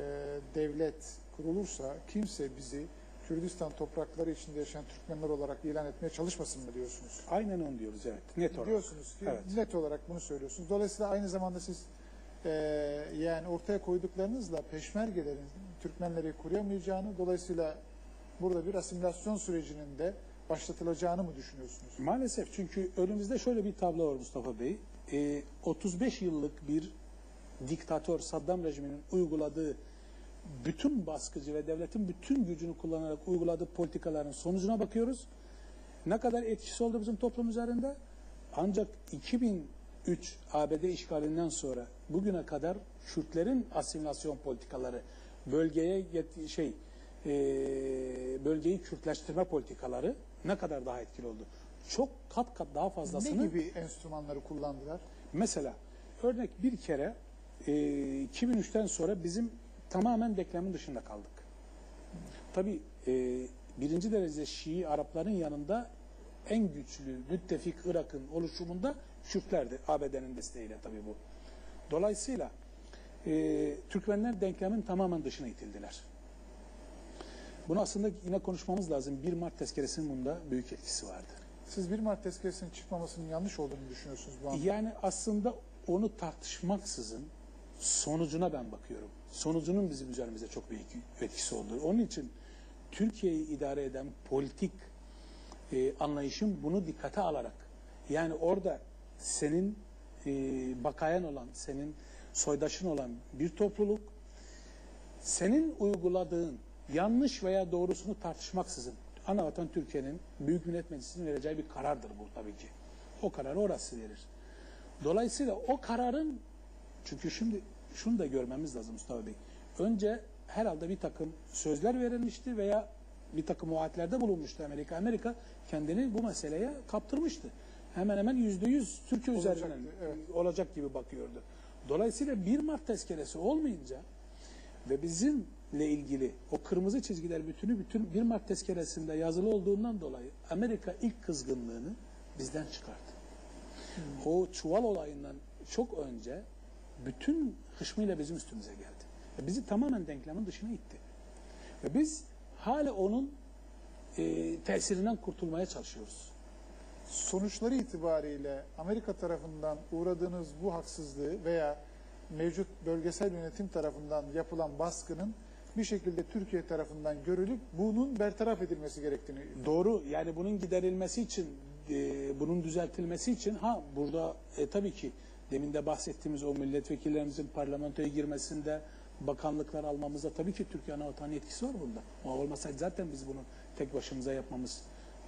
devlet kurulursa kimse bizi Kürdistan toprakları içinde yaşayan Türkmenler olarak ilan etmeye çalışmasın mı diyorsunuz? Aynen onu diyoruz, evet. Net olarak. Diyorsunuz ki, evet. Net olarak bunu söylüyorsunuz. Dolayısıyla aynı zamanda siz e, yani ortaya koyduklarınızla peşmergelerin Türkmenleri koruyamayacağını, dolayısıyla burada bir asimilasyon sürecinin de başlatılacağını mı düşünüyorsunuz? Maalesef, çünkü önümüzde şöyle bir tablo var Mustafa Bey. E, otuz beş yıllık bir diktatör Saddam rejiminin uyguladığı bütün baskıcı ve devletin bütün gücünü kullanarak uyguladığı politikaların sonucuna bakıyoruz. Ne kadar etkisi oldu bizim toplum üzerinde? Ancak iki bin üç A B D işgalinden sonra bugüne kadar Kürtlerin asimilasyon politikaları, bölgeye şey e, bölgeyi Kürtleştirme politikaları ne kadar daha etkili oldu? Çok kat kat daha fazlasını. Ne gibi enstrümanları kullandılar? Mesela örnek, bir kere iki bin üçten sonra bizim tamamen deklamın dışında kaldık. Tabi e, birinci derece Şii Arapların yanında en güçlü müttefik Irak'ın oluşumunda Kürtlerdi. A B D'nin desteğiyle tabi bu. Dolayısıyla e, Türkmenler denklemin tamamen dışına itildiler. Bunu aslında yine konuşmamız lazım. bir Mart tezkeresinin bunda büyük etkisi vardı. Siz bir Mart tezkeresinin çıkmamasının yanlış olduğunu düşünüyorsunuz bu anlamda. Yani aslında onu tartışmaksızın sonucuna ben bakıyorum. Sonucunun bizim üzerimize çok büyük etkisi oldu. Onun için Türkiye'yi idare eden politik e, anlayışın bunu dikkate alarak, yani orada senin e, bakayan olan, senin soydaşın olan bir topluluk, senin uyguladığın yanlış veya doğrusunu tartışmaksızın, anavatan Türkiye'nin Büyük Millet Meclisi'nin vereceği bir karardır bu tabii ki. O kararı orası verir. Dolayısıyla o kararın, çünkü şimdi şunu da görmemiz lazım Mustafa Bey. Önce herhalde bir takım sözler verilmişti veya bir takım vaatlerde bulunmuştu Amerika. Amerika kendini bu meseleye kaptırmıştı. Hemen hemen yüzde yüz Türkiye üzerinden, evet, olacak gibi bakıyordu. Dolayısıyla bir Mart tezkeresi olmayınca ve bizimle ilgili o kırmızı çizgiler bütünü bütün bir Mart tezkeresinde yazılı olduğundan dolayı Amerika ilk kızgınlığını bizden çıkarttı. Hmm. O çuval olayından çok önce bütün hışmıyla bizim üstümüze geldi. Ve bizi tamamen denklemin dışına itti. Ve biz hala onun e, tesirinden kurtulmaya çalışıyoruz. Sonuçları itibariyle Amerika tarafından uğradığınız bu haksızlığı veya mevcut bölgesel yönetim tarafından yapılan baskının bir şekilde Türkiye tarafından görülüp bunun bertaraf edilmesi gerektiğini... Doğru, yani bunun giderilmesi için, e, bunun düzeltilmesi için ha burada e, tabii ki demin de bahsettiğimiz o milletvekillerimizin parlamentoya girmesinde bakanlıklar almamızda tabii ki Türkiye Anavatan yetkisi var bunda. O olmasaydı zaten biz bunu tek başımıza yapmamız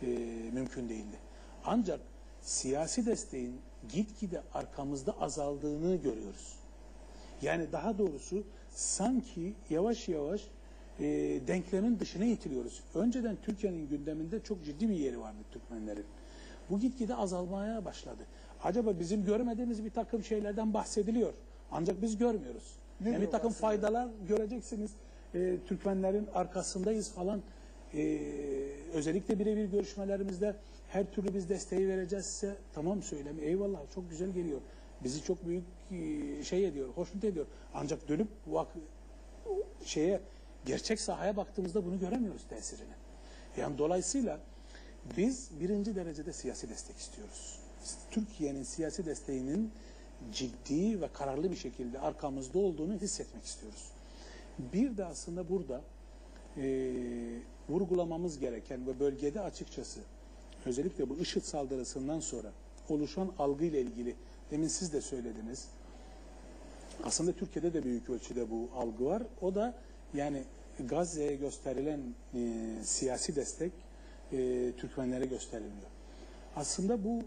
e, mümkün değildi. Ancak siyasi desteğin gitgide arkamızda azaldığını görüyoruz. Yani daha doğrusu sanki yavaş yavaş e, denklemin dışına itiliyoruz. Önceden Türkiye'nin gündeminde çok ciddi bir yeri vardı Türkmenlerin. Bu gitgide azalmaya başladı. Acaba bizim görmediğimiz bir takım şeylerden bahsediliyor. Ancak biz görmüyoruz. Ne yani bir takım bahsediyor? Faydalar göreceksiniz. E, Türkmenlerin arkasındayız falan. E, özellikle birebir görüşmelerimizde her türlü biz desteği vereceğizse tamam söyleme. Eyvallah çok güzel geliyor. Bizi çok büyük şey ediyor, hoşnut ediyor. Ancak dönüp şeye, gerçek sahaya baktığımızda bunu göremiyoruz tesirini. Yani dolayısıyla biz birinci derecede siyasi destek istiyoruz. Türkiye'nin siyasi desteğinin ciddi ve kararlı bir şekilde arkamızda olduğunu hissetmek istiyoruz. Bir de aslında burada e, vurgulamamız gereken ve bölgede açıkçası özellikle bu IŞİD saldırısından sonra oluşan algıyla ilgili demin siz de söylediniz. Aslında Türkiye'de de büyük ölçüde bu algı var. O da yani Gazze'ye gösterilen e, siyasi destek e, Türkmenlere gösterilmiyor. Aslında bu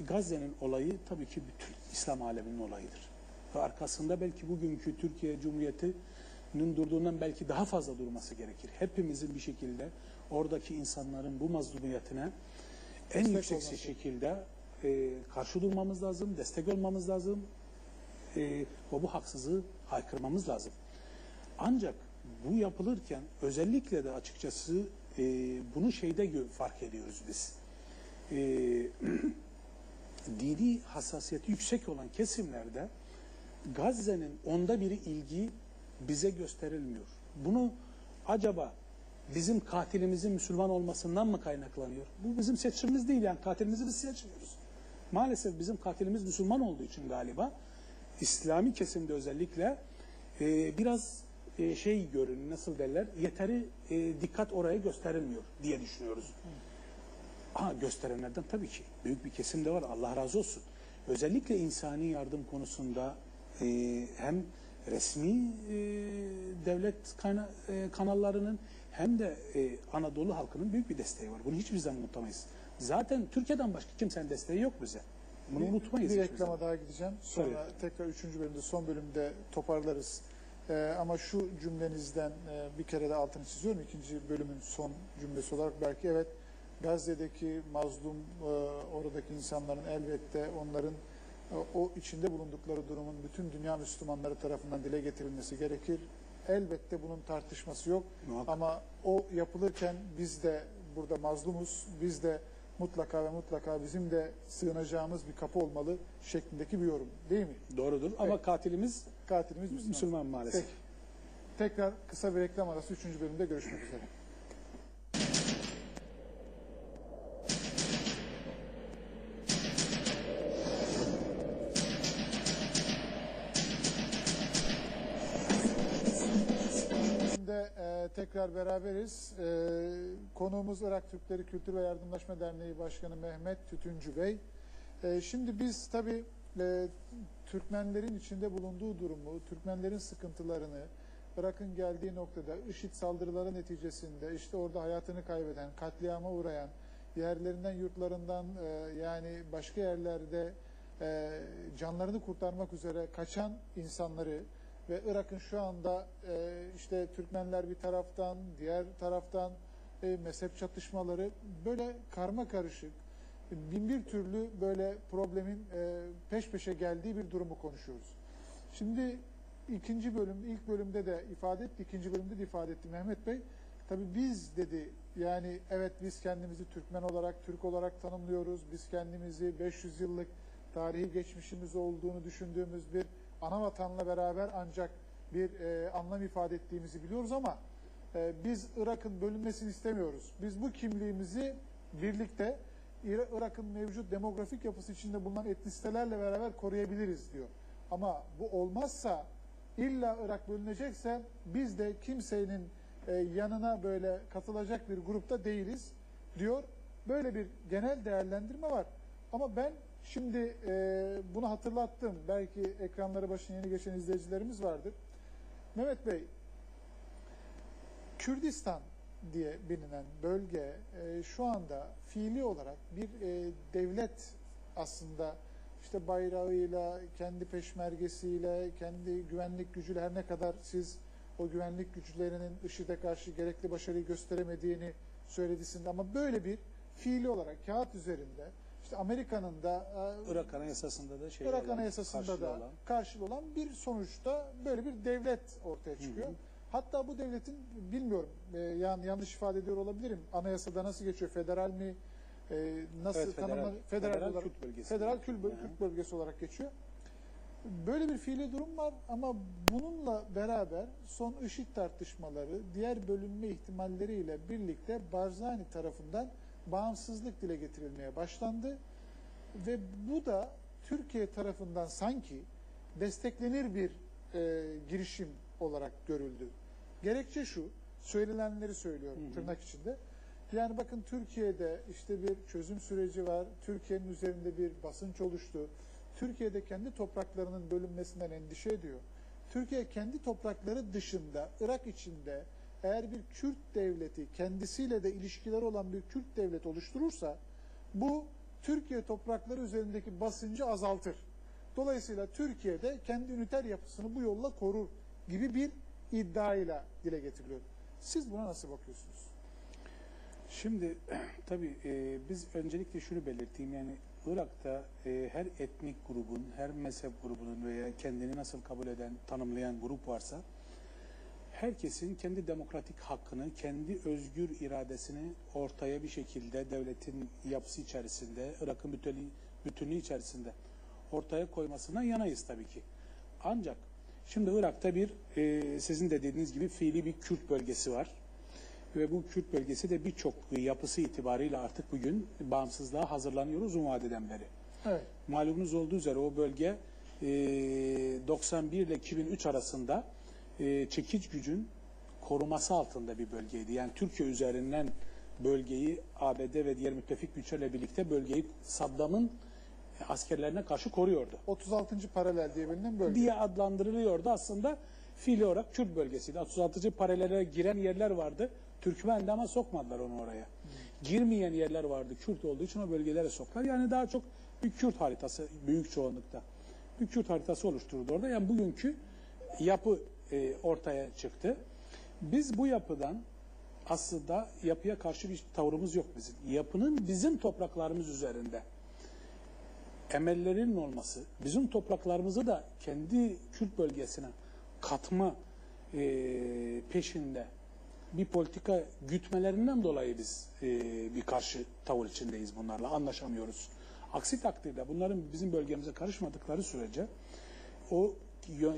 Gazze'nin olayı tabii ki bütün İslam aleminin olayıdır. Ve arkasında belki bugünkü Türkiye Cumhuriyeti'nin durduğundan belki daha fazla durması gerekir. Hepimizin bir şekilde oradaki insanların bu mazlumiyetine en yüksek şekilde E, karşı durmamız lazım, destek olmamız lazım e, ve bu haksızlığı haykırmamız lazım. Ancak bu yapılırken özellikle de açıkçası e, bunu şeyde fark ediyoruz biz. E, dini hassasiyeti yüksek olan kesimlerde Gazze'nin onda biri ilgi bize gösterilmiyor. Bunu acaba bizim katilimizin Müslüman olmasından mı kaynaklanıyor? Bu bizim seçimimiz değil yani katilimizi biz seçmiyoruz. Maalesef bizim katilimiz Müslüman olduğu için galiba İslami kesimde özellikle e, biraz e, şey görün nasıl derler yeteri e, dikkat oraya gösterilmiyor diye düşünüyoruz. Ha, gösterenlerden tabii ki büyük bir kesim de var Allah razı olsun. Özellikle insani yardım konusunda e, hem resmi e, devlet kana, e, kanallarının hem de e, Anadolu halkının büyük bir desteği var. Bunu hiçbir zaman unutamayız. Zaten Türkiye'den başka kimsenin desteği yok bize. Bunu unutmayız. Bir reklama daha gideceğim. Sonra evet. Tekrar üçüncü bölümde, son bölümde toparlarız. Ee, ama şu cümlenizden e, bir kere de altını çiziyorum. İkinci bölümün son cümlesi olarak belki evet Gazze'deki mazlum e, oradaki insanların elbette onların e, o içinde bulundukları durumun bütün dünya Müslümanları tarafından dile getirilmesi gerekir. Elbette bunun tartışması yok. Muhakkak. Ama o yapılırken biz de burada mazlumuz. Biz de mutlaka ve mutlaka bizim de sığınacağımız bir kapı olmalı şeklindeki bir yorum değil mi? Doğrudur evet. Ama katilimiz, katilimiz Müslüman, Müslüman maalesef. Peki. Tekrar kısa bir reklam arası üçüncü bölümde görüşmek üzere. Tekrar beraberiz. Ee, konuğumuz Irak Türkleri Kültür ve Yardımlaşma Derneği Başkanı Mehmet Tütüncü Bey. Ee, şimdi biz tabii e, Türkmenlerin içinde bulunduğu durumu, Türkmenlerin sıkıntılarını, Irak'ın geldiği noktada IŞİD saldırıları neticesinde işte orada hayatını kaybeden, katliama uğrayan, yerlerinden yurtlarından e, yani başka yerlerde e, canlarını kurtarmak üzere kaçan insanları, ve Irak'ın şu anda e, işte Türkmenler bir taraftan, diğer taraftan e, mezhep çatışmaları böyle karma karışık, bin bir türlü böyle problemin e, peş peşe geldiği bir durumu konuşuyoruz. Şimdi ikinci bölüm, ilk bölümde de ifade etti, ikinci bölümde de ifade etti Mehmet Bey. Tabii biz dedi, yani evet biz kendimizi Türkmen olarak, Türk olarak tanımlıyoruz. Biz kendimizi beş yüz yıllık tarihi geçmişimiz olduğunu düşündüğümüz bir ana vatanla beraber ancak bir e, anlam ifade ettiğimizi biliyoruz ama e, biz Irak'ın bölünmesini istemiyoruz. Biz bu kimliğimizi birlikte Irak'ın mevcut demografik yapısı içinde bulunan etnisitelerle beraber koruyabiliriz diyor. Ama bu olmazsa, illa Irak bölünecekse biz de kimsenin e, yanına böyle katılacak bir grupta değiliz diyor. Böyle bir genel değerlendirme var. Ama ben şimdi e, bunu hatırlattım. Belki ekranları başına yeni geçen izleyicilerimiz vardır. Mehmet Bey, Kürdistan diye bilinen bölge e, şu anda fiili olarak bir e, devlet aslında, işte bayrağıyla, kendi peşmergesiyle, kendi güvenlik gücüyle, her ne kadar siz o güvenlik güçlerinin IŞİD'e karşı gerekli başarıyı gösteremediğini söyledisiniz ama böyle bir fiili olarak kağıt üzerinde, işte Amerika'nın da Irak Anayasası'nda da şey Irak Anayasası'nda da karşılığı olan bir sonuçta böyle bir devlet ortaya çıkıyor. Hı hı. Hatta bu devletin, bilmiyorum yani yanlış ifade ediyor olabilirim, anayasada nasıl geçiyor, federal mi, nasıl evet, federal, federal, federal olarak, Kürt bölgesi, federal Kürt, Kürt bölgesi olarak geçiyor. Böyle bir fiili durum var ama bununla beraber son IŞİD tartışmaları, diğer bölünme ihtimalleriyle birlikte Barzani tarafından bağımsızlık dile getirilmeye başlandı ve bu da Türkiye tarafından sanki desteklenir bir e, girişim olarak görüldü. Gerekçe şu, söylenenleri söylüyorum, hı hı, tırnak içinde. Yani bakın, Türkiye'de işte bir çözüm süreci var. Türkiye'nin üzerinde bir basınç oluştu. Türkiye'de kendi topraklarının bölünmesinden endişe ediyor. Türkiye kendi toprakları dışında, Irak içinde eğer bir Kürt devleti, kendisiyle de ilişkileri olan bir Kürt devlet oluşturursa bu Türkiye toprakları üzerindeki basıncı azaltır. Dolayısıyla Türkiye'de kendi üniter yapısını bu yolla korur gibi bir iddiayla dile getiriliyor. Siz buna nasıl bakıyorsunuz? Şimdi tabii e, biz öncelikle şunu belirteyim, yani Irak'ta e, her etnik grubun, her mezhep grubunun veya kendini nasıl kabul eden, tanımlayan grup varsa herkesin kendi demokratik hakkını, kendi özgür iradesini ortaya bir şekilde devletin yapısı içerisinde, Irak'ın bütünlüğü, bütünlüğü içerisinde ortaya koymasına yanayız tabii ki. Ancak şimdi Irak'ta bir e, sizin de dediğiniz gibi fiili bir Kürt bölgesi var. Ve bu Kürt bölgesi de birçok yapısı itibariyle artık bugün bağımsızlığa hazırlanıyor uzun vadeden beri. Evet. Malumunuz olduğu üzere o bölge doksan bir ile iki bin üç arasında çekiç gücün koruması altında bir bölgeydi. Yani Türkiye üzerinden bölgeyi A B D ve diğer müttefik güçlerle birlikte bölgeyi Saddam'ın askerlerine karşı koruyordu. otuz altıncı paralel diye bilinen bölge. Diye adlandırılıyordu aslında. Fiili olarak Kürt bölgesiydi. otuz altıncı paralele giren yerler vardı. Türkmen'de ama sokmadılar onu oraya. Girmeyen yerler vardı. Kürt olduğu için o bölgelere soktular. Yani daha çok bir Kürt haritası büyük çoğunlukta. Bir Kürt haritası oluşturuldu orada. Yani bugünkü yapı e, ortaya çıktı. Biz bu yapıdan aslında yapıya karşı bir tavrımız yok bizim. Yapının bizim topraklarımız üzerinde emellerinin olması, bizim topraklarımızı da kendi Kürt bölgesine katma e, peşinde bir politika gütmelerinden dolayı biz e, bir karşı tavır içindeyiz bunlarla, anlaşamıyoruz. Aksi takdirde bunların bizim bölgemize karışmadıkları sürece o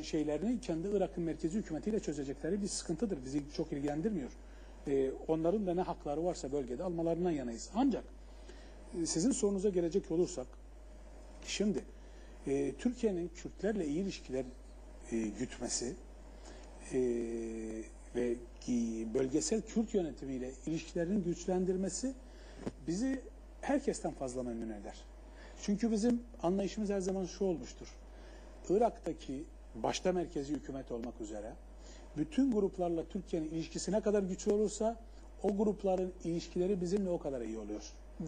şeylerini kendi Irak'ın merkezi hükümetiyle çözecekleri bir sıkıntıdır. Bizi çok ilgilendirmiyor. E, onların da ne hakları varsa bölgede almalarından yanayız. Ancak e, sizin sorunuza gelecek olursak, şimdi e, Türkiye'nin Kürtlerle iyi ilişkiler E, gütmesi e, ve e, bölgesel Kürt yönetimiyle ilişkilerin güçlendirmesi bizi herkesten fazla memnun eder. Çünkü bizim anlayışımız her zaman şu olmuştur. Irak'taki başta merkezi hükümet olmak üzere bütün gruplarla Türkiye'nin ilişkisi ne kadar güçlü olursa o grupların ilişkileri bizimle o kadar iyi oluyor. Hmm.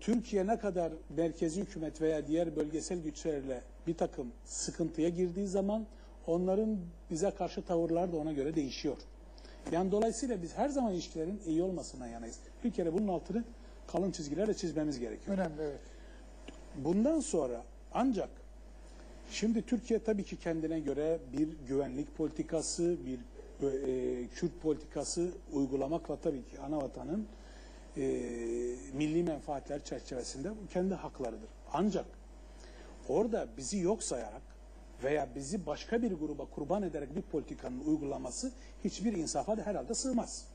Türkiye ne kadar merkezi hükümet veya diğer bölgesel güçlerle bir takım sıkıntıya girdiği zaman onların bize karşı tavırları da ona göre değişiyor. Yani dolayısıyla biz her zaman ilişkilerin iyi olmasına yanayız. Bir kere bunun altını kalın çizgilerle çizmemiz gerekiyor. Önemli, evet. Bundan sonra ancak Şimdi Türkiye tabii ki kendine göre bir güvenlik politikası, bir e, Kürt politikası uygulamakla tabii ki anavatanın e, milli menfaatler çerçevesinde kendi haklarıdır. Ancak orada bizi yok sayarak veya bizi başka bir gruba kurban ederek bir politikanın uygulanması hiçbir insafa da herhalde sığmaz.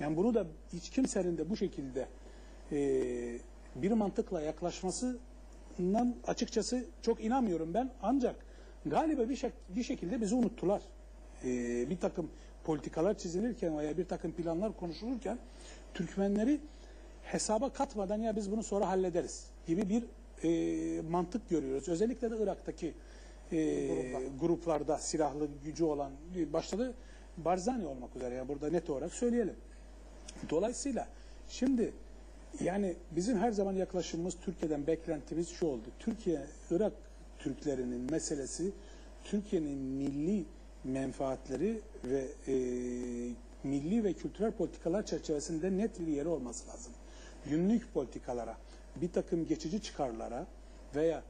Yani bunu da hiç kimsenin de bu şekilde e, bir mantıkla yaklaşması açıkçası çok inanmıyorum ben, ancak galiba bir, şek bir şekilde bizi unuttular. Ee, bir takım politikalar çizilirken veya bir takım planlar konuşulurken Türkmenleri hesaba katmadan ya biz bunu sonra hallederiz gibi bir e, mantık görüyoruz. Özellikle de Irak'taki e, Gruplar. gruplarda silahlı gücü olan, başta da Barzani olmak üzere, yani burada net olarak söyleyelim. Dolayısıyla şimdi yani bizim her zaman yaklaşımımız, Türkiye'den beklentimiz şu oldu. Türkiye, Irak Türklerinin meselesi, Türkiye'nin milli menfaatleri ve e, milli ve kültürel politikalar çerçevesinde net bir yeri olması lazım. Günlük politikalara, bir takım geçici çıkarlara veya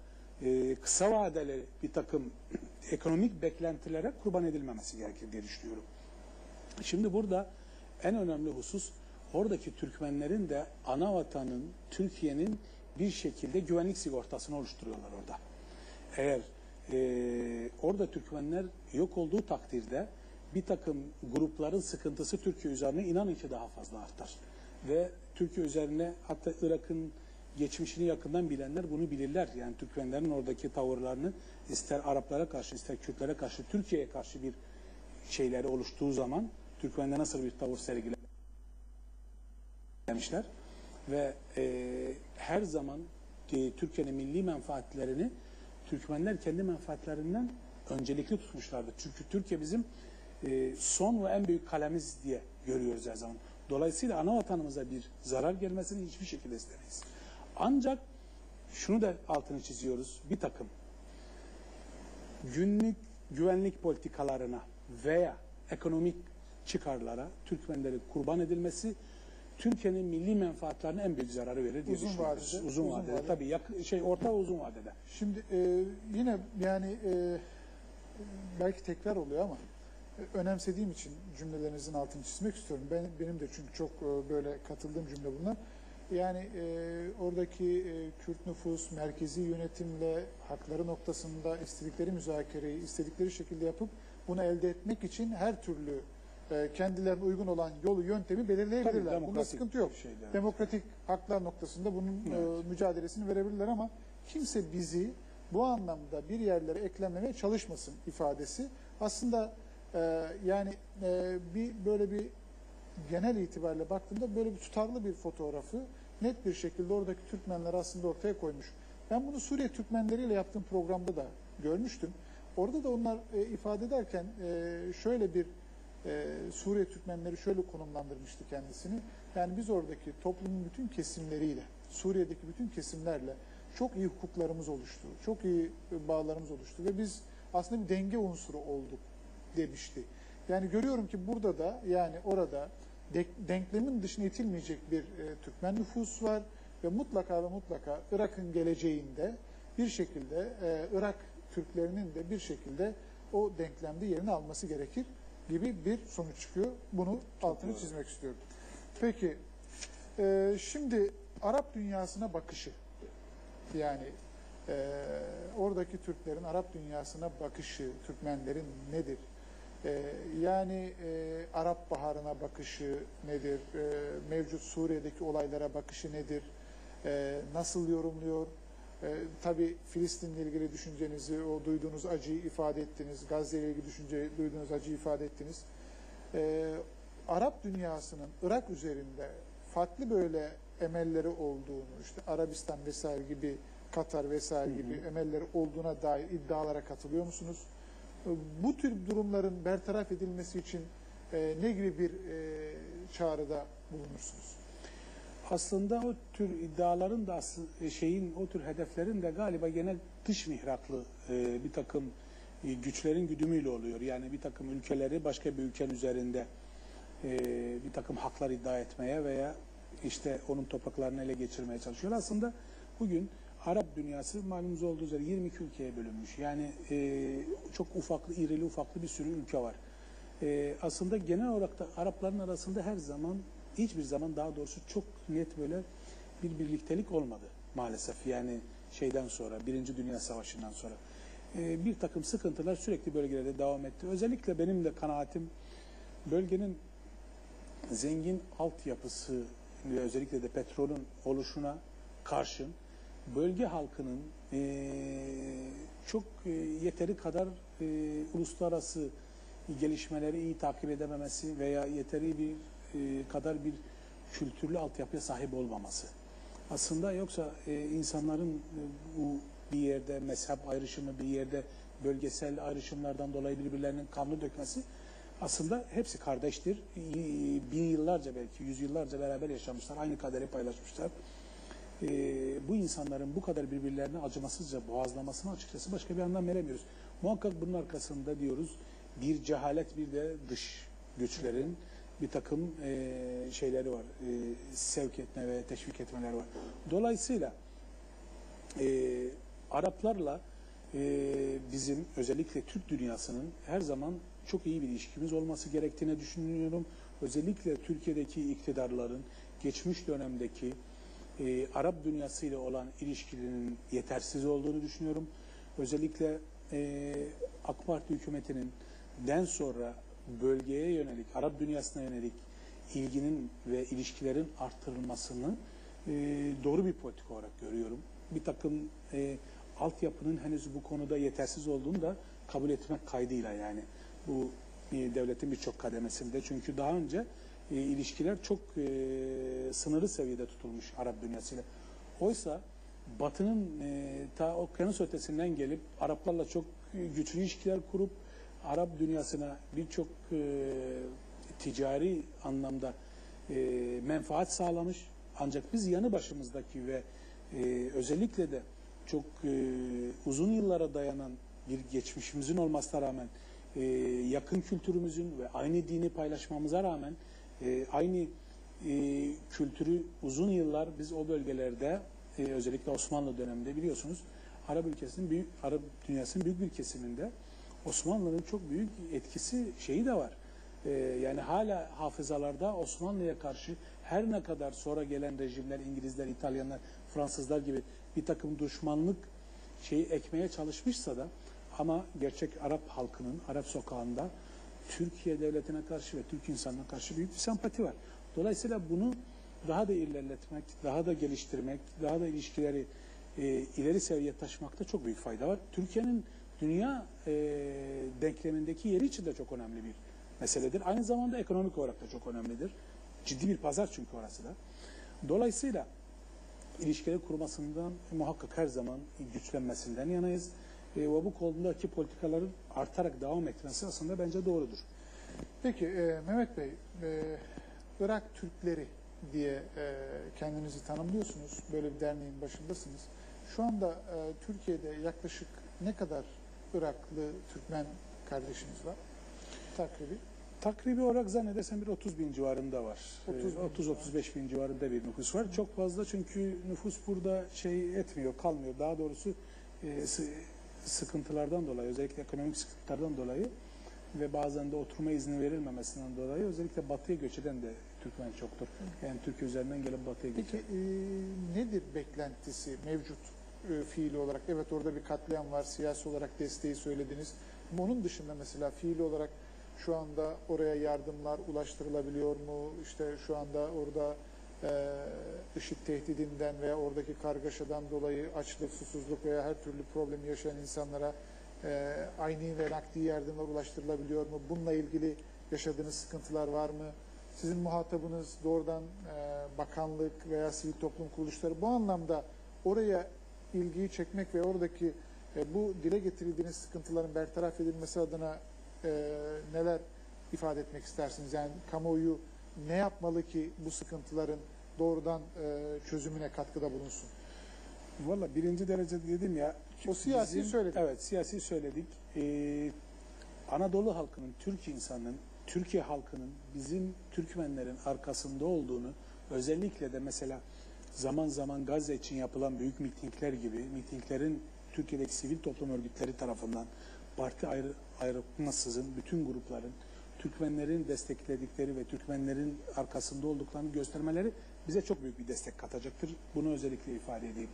e, kısa vadeli bir takım ekonomik beklentilere kurban edilmemesi gerekir diye düşünüyorum. Şimdi burada en önemli husus, oradaki Türkmenlerin de ana vatanın, Türkiye'nin bir şekilde güvenlik sigortasını oluşturuyorlar orada. Eğer e, orada Türkmenler yok olduğu takdirde bir takım grupların sıkıntısı Türkiye üzerine inanın ki daha fazla artar. Ve Türkiye üzerine, hatta Irak'ın geçmişini yakından bilenler bunu bilirler. Yani Türkmenlerin oradaki tavırlarını, ister Araplara karşı ister Kürtlere karşı, Türkiye'ye karşı bir şeyleri oluştuğu zaman Türkmenler nasıl bir tavır sergiler demişler ve e, her zaman e, Türkiye'nin milli menfaatlerini Türkmenler kendi menfaatlerinden öncelikli tutmuşlardı. Çünkü Türkiye bizim e, son ve en büyük kalemiz diye görüyoruz her zaman. Dolayısıyla ana vatanımıza bir zarar gelmesini hiçbir şekilde istemeyiz. Ancak şunu da altını çiziyoruz, bir takım günlük güvenlik politikalarına veya ekonomik çıkarlara Türkmenlerin kurban edilmesi Türkiye'nin milli menfaatlerine en büyük zararı verir diye uzun vadede, uzun, uzun vadede, vadede. Tabii yak, şey orta uzun vadede. Şimdi e, yine yani e, belki tekrar oluyor ama e, önemsediğim için cümlelerinizin altını çizmek istiyorum. Ben benim de çünkü çok e, böyle katıldığım cümle bunlar. Yani e, oradaki e, Kürt nüfus merkezi yönetimle hakları noktasında istedikleri müzakereyi istedikleri şekilde yapıp bunu elde etmek için her türlü kendilerine uygun olan yolu, yöntemi belirleyebilirler. Bunda sıkıntı yok. Şeyler. Demokratik haklar noktasında bunun evet. e, mücadelesini verebilirler ama kimse bizi bu anlamda bir yerlere eklemlemeye çalışmasın ifadesi. Aslında e, yani e, bir böyle bir genel itibariyle baktığımda böyle bir tutarlı bir fotoğrafı net bir şekilde oradaki Türkmenler aslında ortaya koymuş. Ben bunu Suriye Türkmenleriyle yaptığım programda da görmüştüm. Orada da onlar e, ifade ederken e, şöyle bir Ee, Suriye Türkmenleri şöyle konumlandırmıştı kendisini. Yani biz oradaki toplumun bütün kesimleriyle, Suriye'deki bütün kesimlerle çok iyi hukuklarımız oluştu. Çok iyi bağlarımız oluştu ve biz aslında bir denge unsuru olduk demişti. Yani görüyorum ki burada da yani orada denklemin dışına itilmeyecek bir e, Türkmen nüfus var ve mutlaka ve mutlaka Irak'ın geleceğinde bir şekilde e, Irak Türklerinin de bir şekilde o denklemde yerini alması gerekir gibi bir sonuç çıkıyor. Bunu altını çizmek istiyorum. Peki, e, şimdi Arap dünyasına bakışı, yani e, oradaki Türklerin Arap dünyasına bakışı, Türkmenlerin nedir? E, yani e, Arap Baharı'na bakışı nedir? E, mevcut Suriye'deki olaylara bakışı nedir? E, nasıl yorumluyor? E, tabii Filistin'le ilgili düşüncenizi, o duyduğunuz acıyı ifade ettiniz. Gazze ile ilgili düşünce, duyduğunuz acıyı ifade ettiniz. E, Arap dünyasının Irak üzerinde farklı böyle emelleri olduğunu, işte Arabistan vesaire gibi, Katar vesaire gibi hı hı. emelleri olduğuna dair iddialara katılıyor musunuz? E, bu tür durumların bertaraf edilmesi için e, ne gibi bir e, çağrıda bulunursunuz? Aslında o tür iddiaların da şeyin, o tür hedeflerin de galiba genel dış mihraklı e, bir takım e, güçlerin güdümüyle oluyor. Yani bir takım ülkeleri başka bir ülkenin üzerinde e, bir takım haklar iddia etmeye veya işte onun topraklarını ele geçirmeye çalışıyor. Aslında bugün Arap dünyası malumunuz olduğu üzere yirmi iki ülkeye bölünmüş. Yani e, çok ufaklı, irili ufaklı bir sürü ülke var. E, aslında genel olarak da Arapların arasında her zaman, hiçbir zaman daha doğrusu çok net böyle bir birliktelik olmadı maalesef. Yani şeyden sonra, Birinci Dünya Savaşı'ndan sonra. E, bir takım sıkıntılar sürekli bölgelerde devam etti. Özellikle benim de kanaatim bölgenin zengin altyapısı ve özellikle de petrolün oluşuna karşın bölge halkının e, çok e, yeteri kadar e, uluslararası gelişmeleri iyi takip edememesi veya yeteri bir e, kadar bir kültürlü altyapıya sahip olmaması. Aslında yoksa e, insanların e, bu bir yerde mezhep ayrışımı, bir yerde bölgesel ayrışımlardan dolayı birbirlerinin kanını dökmesi, aslında hepsi kardeştir. Bin yıllarca, belki yüzyıllarca beraber yaşamışlar, aynı kaderi paylaşmışlar. Ee, bu insanların bu kadar birbirlerini acımasızca boğazlamasını açıkçası başka bir anlam veremiyoruz. Muhakkak bunun arkasında diyoruz bir cehalet, bir de dış güçlerin bir takım e, şeyleri var, e, sevk etme ve teşvik etmeleri var. Dolayısıyla e, Araplarla e, bizim özellikle Türk dünyasının her zaman çok iyi bir ilişkimiz olması gerektiğine düşünüyorum. Özellikle Türkiye'deki iktidarların geçmiş dönemdeki E, Arap dünyası ile olan ilişkilerinin yetersiz olduğunu düşünüyorum. Özellikle e, AK Parti hükümetinin den sonra bölgeye yönelik, Arap dünyasına yönelik ilginin ve ilişkilerin arttırılmasını e, doğru bir politika olarak görüyorum. Bir takım e, altyapının henüz bu konuda yetersiz olduğunu da kabul etmek kaydıyla, yani bu e, devletin birçok kademesinde. Çünkü daha önce E, ilişkiler çok e, sınırlı seviyede tutulmuş Arap dünyasıyla. Oysa Batı'nın e, ta okyanus ötesinden gelip Araplarla çok e, güçlü ilişkiler kurup Arap dünyasına birçok e, ticari anlamda e, menfaat sağlamış. Ancak biz yanı başımızdaki ve e, özellikle de çok e, uzun yıllara dayanan bir geçmişimizin olmasına rağmen, e, yakın kültürümüzün ve aynı dini paylaşmamıza rağmen, E, aynı e, kültürü uzun yıllar biz o bölgelerde e, özellikle Osmanlı döneminde biliyorsunuz Arap ülkesinin büyük, Arap dünyasının büyük bir kesiminde Osmanlı'nın çok büyük etkisi şeyi de var. E, yani hala hafızalarda Osmanlı'ya karşı her ne kadar sonra gelen rejimler, İngilizler, İtalyanlar, Fransızlar gibi bir takım düşmanlık şeyi ekmeye çalışmışsa da, ama gerçek Arap halkının, Arap sokağında Türkiye devletine karşı ve Türk insanına karşı büyük bir sempati var. Dolayısıyla bunu daha da ilerletmek, daha da geliştirmek, daha da ilişkileri e, ileri seviyeye taşımakta çok büyük fayda var. Türkiye'nin dünya e, denklemindeki yeri için de çok önemli bir meseledir. Aynı zamanda ekonomik olarak da çok önemlidir. Ciddi bir pazar çünkü orası da. Dolayısıyla ilişkileri kurmasından muhakkak her zaman güçlenmesinden yanayız. E, ve bu konudaki politikaların artarak devam etmesi aslında bence doğrudur. Peki e, Mehmet Bey, e, Irak Türkleri diye e, kendinizi tanımlıyorsunuz. Böyle bir derneğin başındasınız. Şu anda e, Türkiye'de yaklaşık ne kadar Iraklı Türkmen kardeşiniz var? Takribi. Takribi olarak zannedersem bir otuz bin civarında var. otuz otuz beş bin civarında bir nüfus var. Çok fazla, çünkü nüfus burada şey etmiyor, kalmıyor. Daha doğrusu e, sıkıntılardan dolayı, özellikle ekonomik sıkıntılardan dolayı ve bazen de oturma izni verilmemesinden dolayı özellikle batıya göç eden de Türkmen çoktur. Yani Türkiye üzerinden gelip batıya göç eden. Peki e, nedir beklentisi mevcut e, fiili olarak? Evet, orada bir katliam var, siyasi olarak desteği söylediniz. Ama onun dışında mesela fiili olarak şu anda oraya yardımlar ulaştırılabiliyor mu? İşte şu anda orada e, IŞİD tehdidinden veya oradaki kargaşadan dolayı açlık, susuzluk veya her türlü problemi yaşayan insanlara e, aynı ve nakdi yardımlar ulaştırılabiliyor mu? Bununla ilgili yaşadığınız sıkıntılar var mı? Sizin muhatabınız doğrudan e, bakanlık veya sivil toplum kuruluşları. Bu anlamda oraya ilgiyi çekmek ve oradaki e, bu dile getirildiğiniz sıkıntıların bertaraf edilmesi adına e, neler ifade etmek istersiniz? Yani kamuoyu ne yapmalı ki bu sıkıntıların doğrudan e, çözümüne katkıda bulunsun? Valla birinci derece dedim ya. O siyasi söyledik. Evet, siyasi söyledik. Ee, Anadolu halkının, Türk insanının, Türkiye halkının bizim Türkmenlerin arkasında olduğunu, özellikle de mesela zaman zaman Gazze için yapılan büyük mitingler gibi mitinglerin Türkiye'deki sivil toplum örgütleri tarafından parti ayrı, ayrılmasızın bütün grupların Türkmenlerin destekledikleri ve Türkmenlerin arkasında olduklarını göstermeleri bize çok büyük bir destek katacaktır. Bunu özellikle ifade edeyim.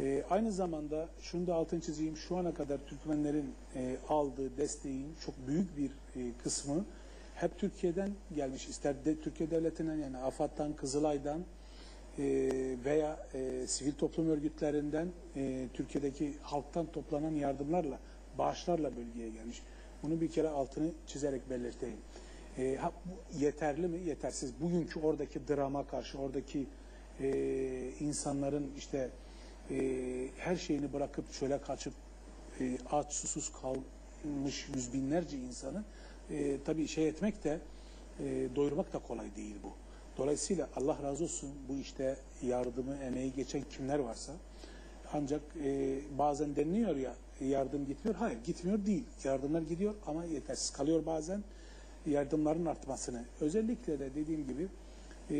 Ee, aynı zamanda şunu da altını çizeyim. Şu ana kadar Türkmenlerin e, aldığı desteğin çok büyük bir e, kısmı hep Türkiye'den gelmiş. İster de Türkiye Devleti'nden, yani AFAD'dan, Kızılay'dan e, veya e, sivil toplum örgütlerinden e, Türkiye'deki halktan toplanan yardımlarla, bağışlarla bölgeye gelmiş. Bunu bir kere altını çizerek belirteyim. E, ha, yeterli mi? Yetersiz. Bugünkü oradaki drama karşı, oradaki e, insanların işte e, her şeyini bırakıp çöle kaçıp e, aç susuz kalmış yüz binlerce insanı e, tabii şey etmek de e, doyurmak da kolay değil bu. Dolayısıyla Allah razı olsun bu işte yardımı, emeği geçen kimler varsa. Ancak e, bazen deniliyor ya yardım gitmiyor. Hayır, gitmiyor değil. Yardımlar gidiyor ama yetersiz kalıyor bazen. Yardımların artmasını. Özellikle de dediğim gibi e,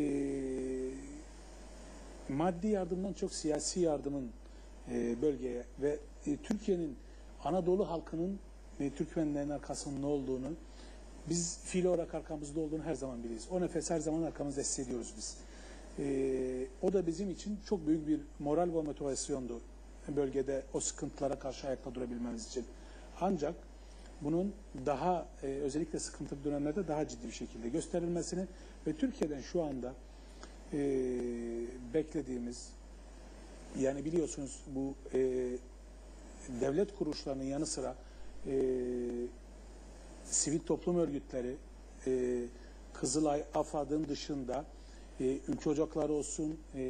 maddi yardımdan çok siyasi yardımın e, bölgeye ve e, Türkiye'nin Anadolu halkının ve Türkmenlerin arkasının ne olduğunu, biz fiil olarak arkamızda olduğunu her zaman biliriz. O nefes her zaman arkamızda hissediyoruz biz. Ee, o da bizim için çok büyük bir moral ve motivasyondu bölgede o sıkıntılara karşı ayakta durabilmemiz için. Ancak bunun daha e, özellikle sıkıntılı dönemlerde daha ciddi bir şekilde gösterilmesini ve Türkiye'den şu anda e, beklediğimiz, yani biliyorsunuz bu e, devlet kuruluşlarının yanı sıra e, sivil toplum örgütleri e, Kızılay, AFAD'ın dışında E, ülke ocakları olsun, e,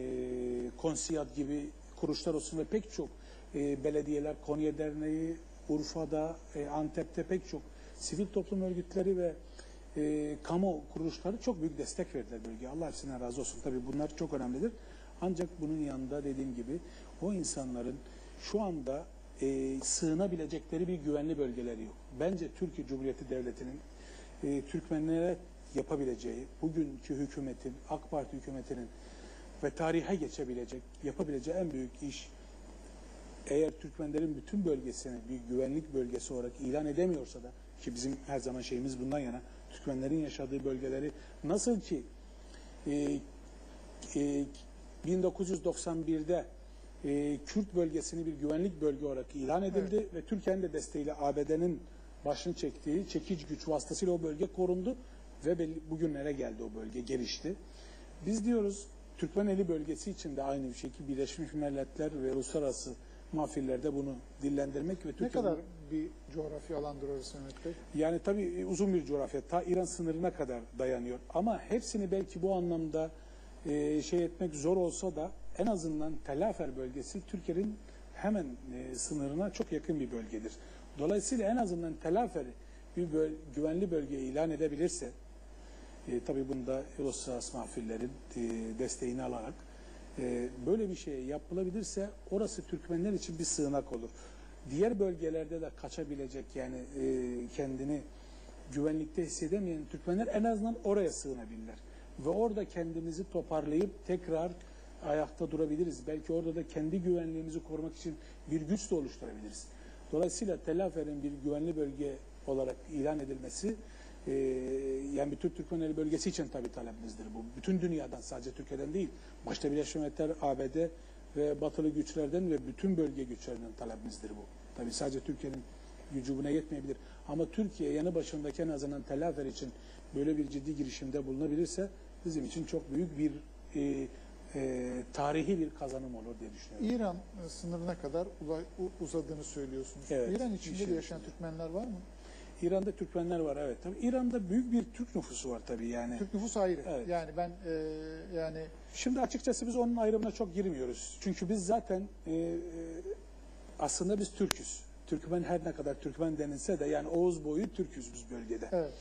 konsiyat gibi kuruluşlar olsun ve pek çok e, belediyeler, Konya Derneği, Urfa'da, e, Antep'te pek çok sivil toplum örgütleri ve e, kamu kuruluşları çok büyük destek verdiler bölgeye. Allah hepsinden razı olsun. Tabii bunlar çok önemlidir. Ancak bunun yanında dediğim gibi o insanların şu anda e, sığınabilecekleri bir güvenli bölgeleri yok. Bence Türkiye Cumhuriyeti Devleti'nin e, Türkmenlere yapabileceği, bugünkü hükümetin, AK Parti hükümetinin ve tarihe geçebilecek, yapabileceği en büyük iş, eğer Türkmenlerin bütün bölgesini bir güvenlik bölgesi olarak ilan edemiyorsa da, ki bizim her zaman şeyimiz bundan yana, Türkmenlerin yaşadığı bölgeleri nasıl ki e, e, bin dokuz yüz doksan bir'de e, Kürt bölgesini bir güvenlik bölge olarak ilan edildi, evet, ve Türkiye'nin de desteğiyle A B D'nin başını çektiği çekici güç vasıtasıyla o bölge korundu ve bugünlere geldi, o bölge gelişti. Biz diyoruz Türkmeneli bölgesi için de aynı bir şekilde Birleşmiş Milletler ve uluslararası mahfillerde bunu dillendirmek ve Türkiye... Ne kadar bir coğrafya alandır orası Mehmet Bey? Yani tabii uzun bir coğrafya. Ta İran sınırına kadar dayanıyor. Ama hepsini belki bu anlamda e, şey etmek zor olsa da en azından Tel Afer bölgesi Türkiye'nin hemen e, sınırına çok yakın bir bölgedir. Dolayısıyla en azından Tel Afer'i bir böl güvenli bölgeye ilan edebilirse, E, tabii bunda uluslararası mahfillerin e, desteğini alarak e, böyle bir şey yapılabilirse orası Türkmenler için bir sığınak olur. Diğer bölgelerde de kaçabilecek, yani e, kendini güvenlikte hissedemeyen Türkmenler en azından oraya sığınabilirler. Ve orada kendimizi toparlayıp tekrar ayakta durabiliriz. Belki orada da kendi güvenliğimizi korumak için bir güç de oluşturabiliriz. Dolayısıyla Tel Afer'in bir güvenli bölge olarak ilan edilmesi, Ee, yani bütün Türkmeneli bölgesi için tabii talebimizdir bu. Bütün dünyadan, sadece Türkiye'den değil, başta Birleşmiş Milletler, A B D ve batılı güçlerden ve bütün bölge güçlerinden talebimizdir bu. Tabii sadece Türkiye'nin gücü buna yetmeyebilir. Ama Türkiye yanı başındaki en azından Tel Afer için böyle bir ciddi girişimde bulunabilirse bizim için çok büyük bir e, e, tarihi bir kazanım olur diye düşünüyorum. İran sınırına kadar uzadığını söylüyorsunuz. Evet, İran içinde şey yaşayan Türkmenler var mı? İran'da Türkmenler var, evet. Tabii İran'da büyük bir Türk nüfusu var tabii yani. Türk nüfusu ayrı. Evet. Yani ben e, yani şimdi açıkçası biz onun ayrımına çok girmiyoruz. Çünkü biz zaten e, aslında biz Türk'üz. Türkmen her ne kadar Türkmen denilse de yani Oğuz boyu Türk'üz biz bölgede. Evet.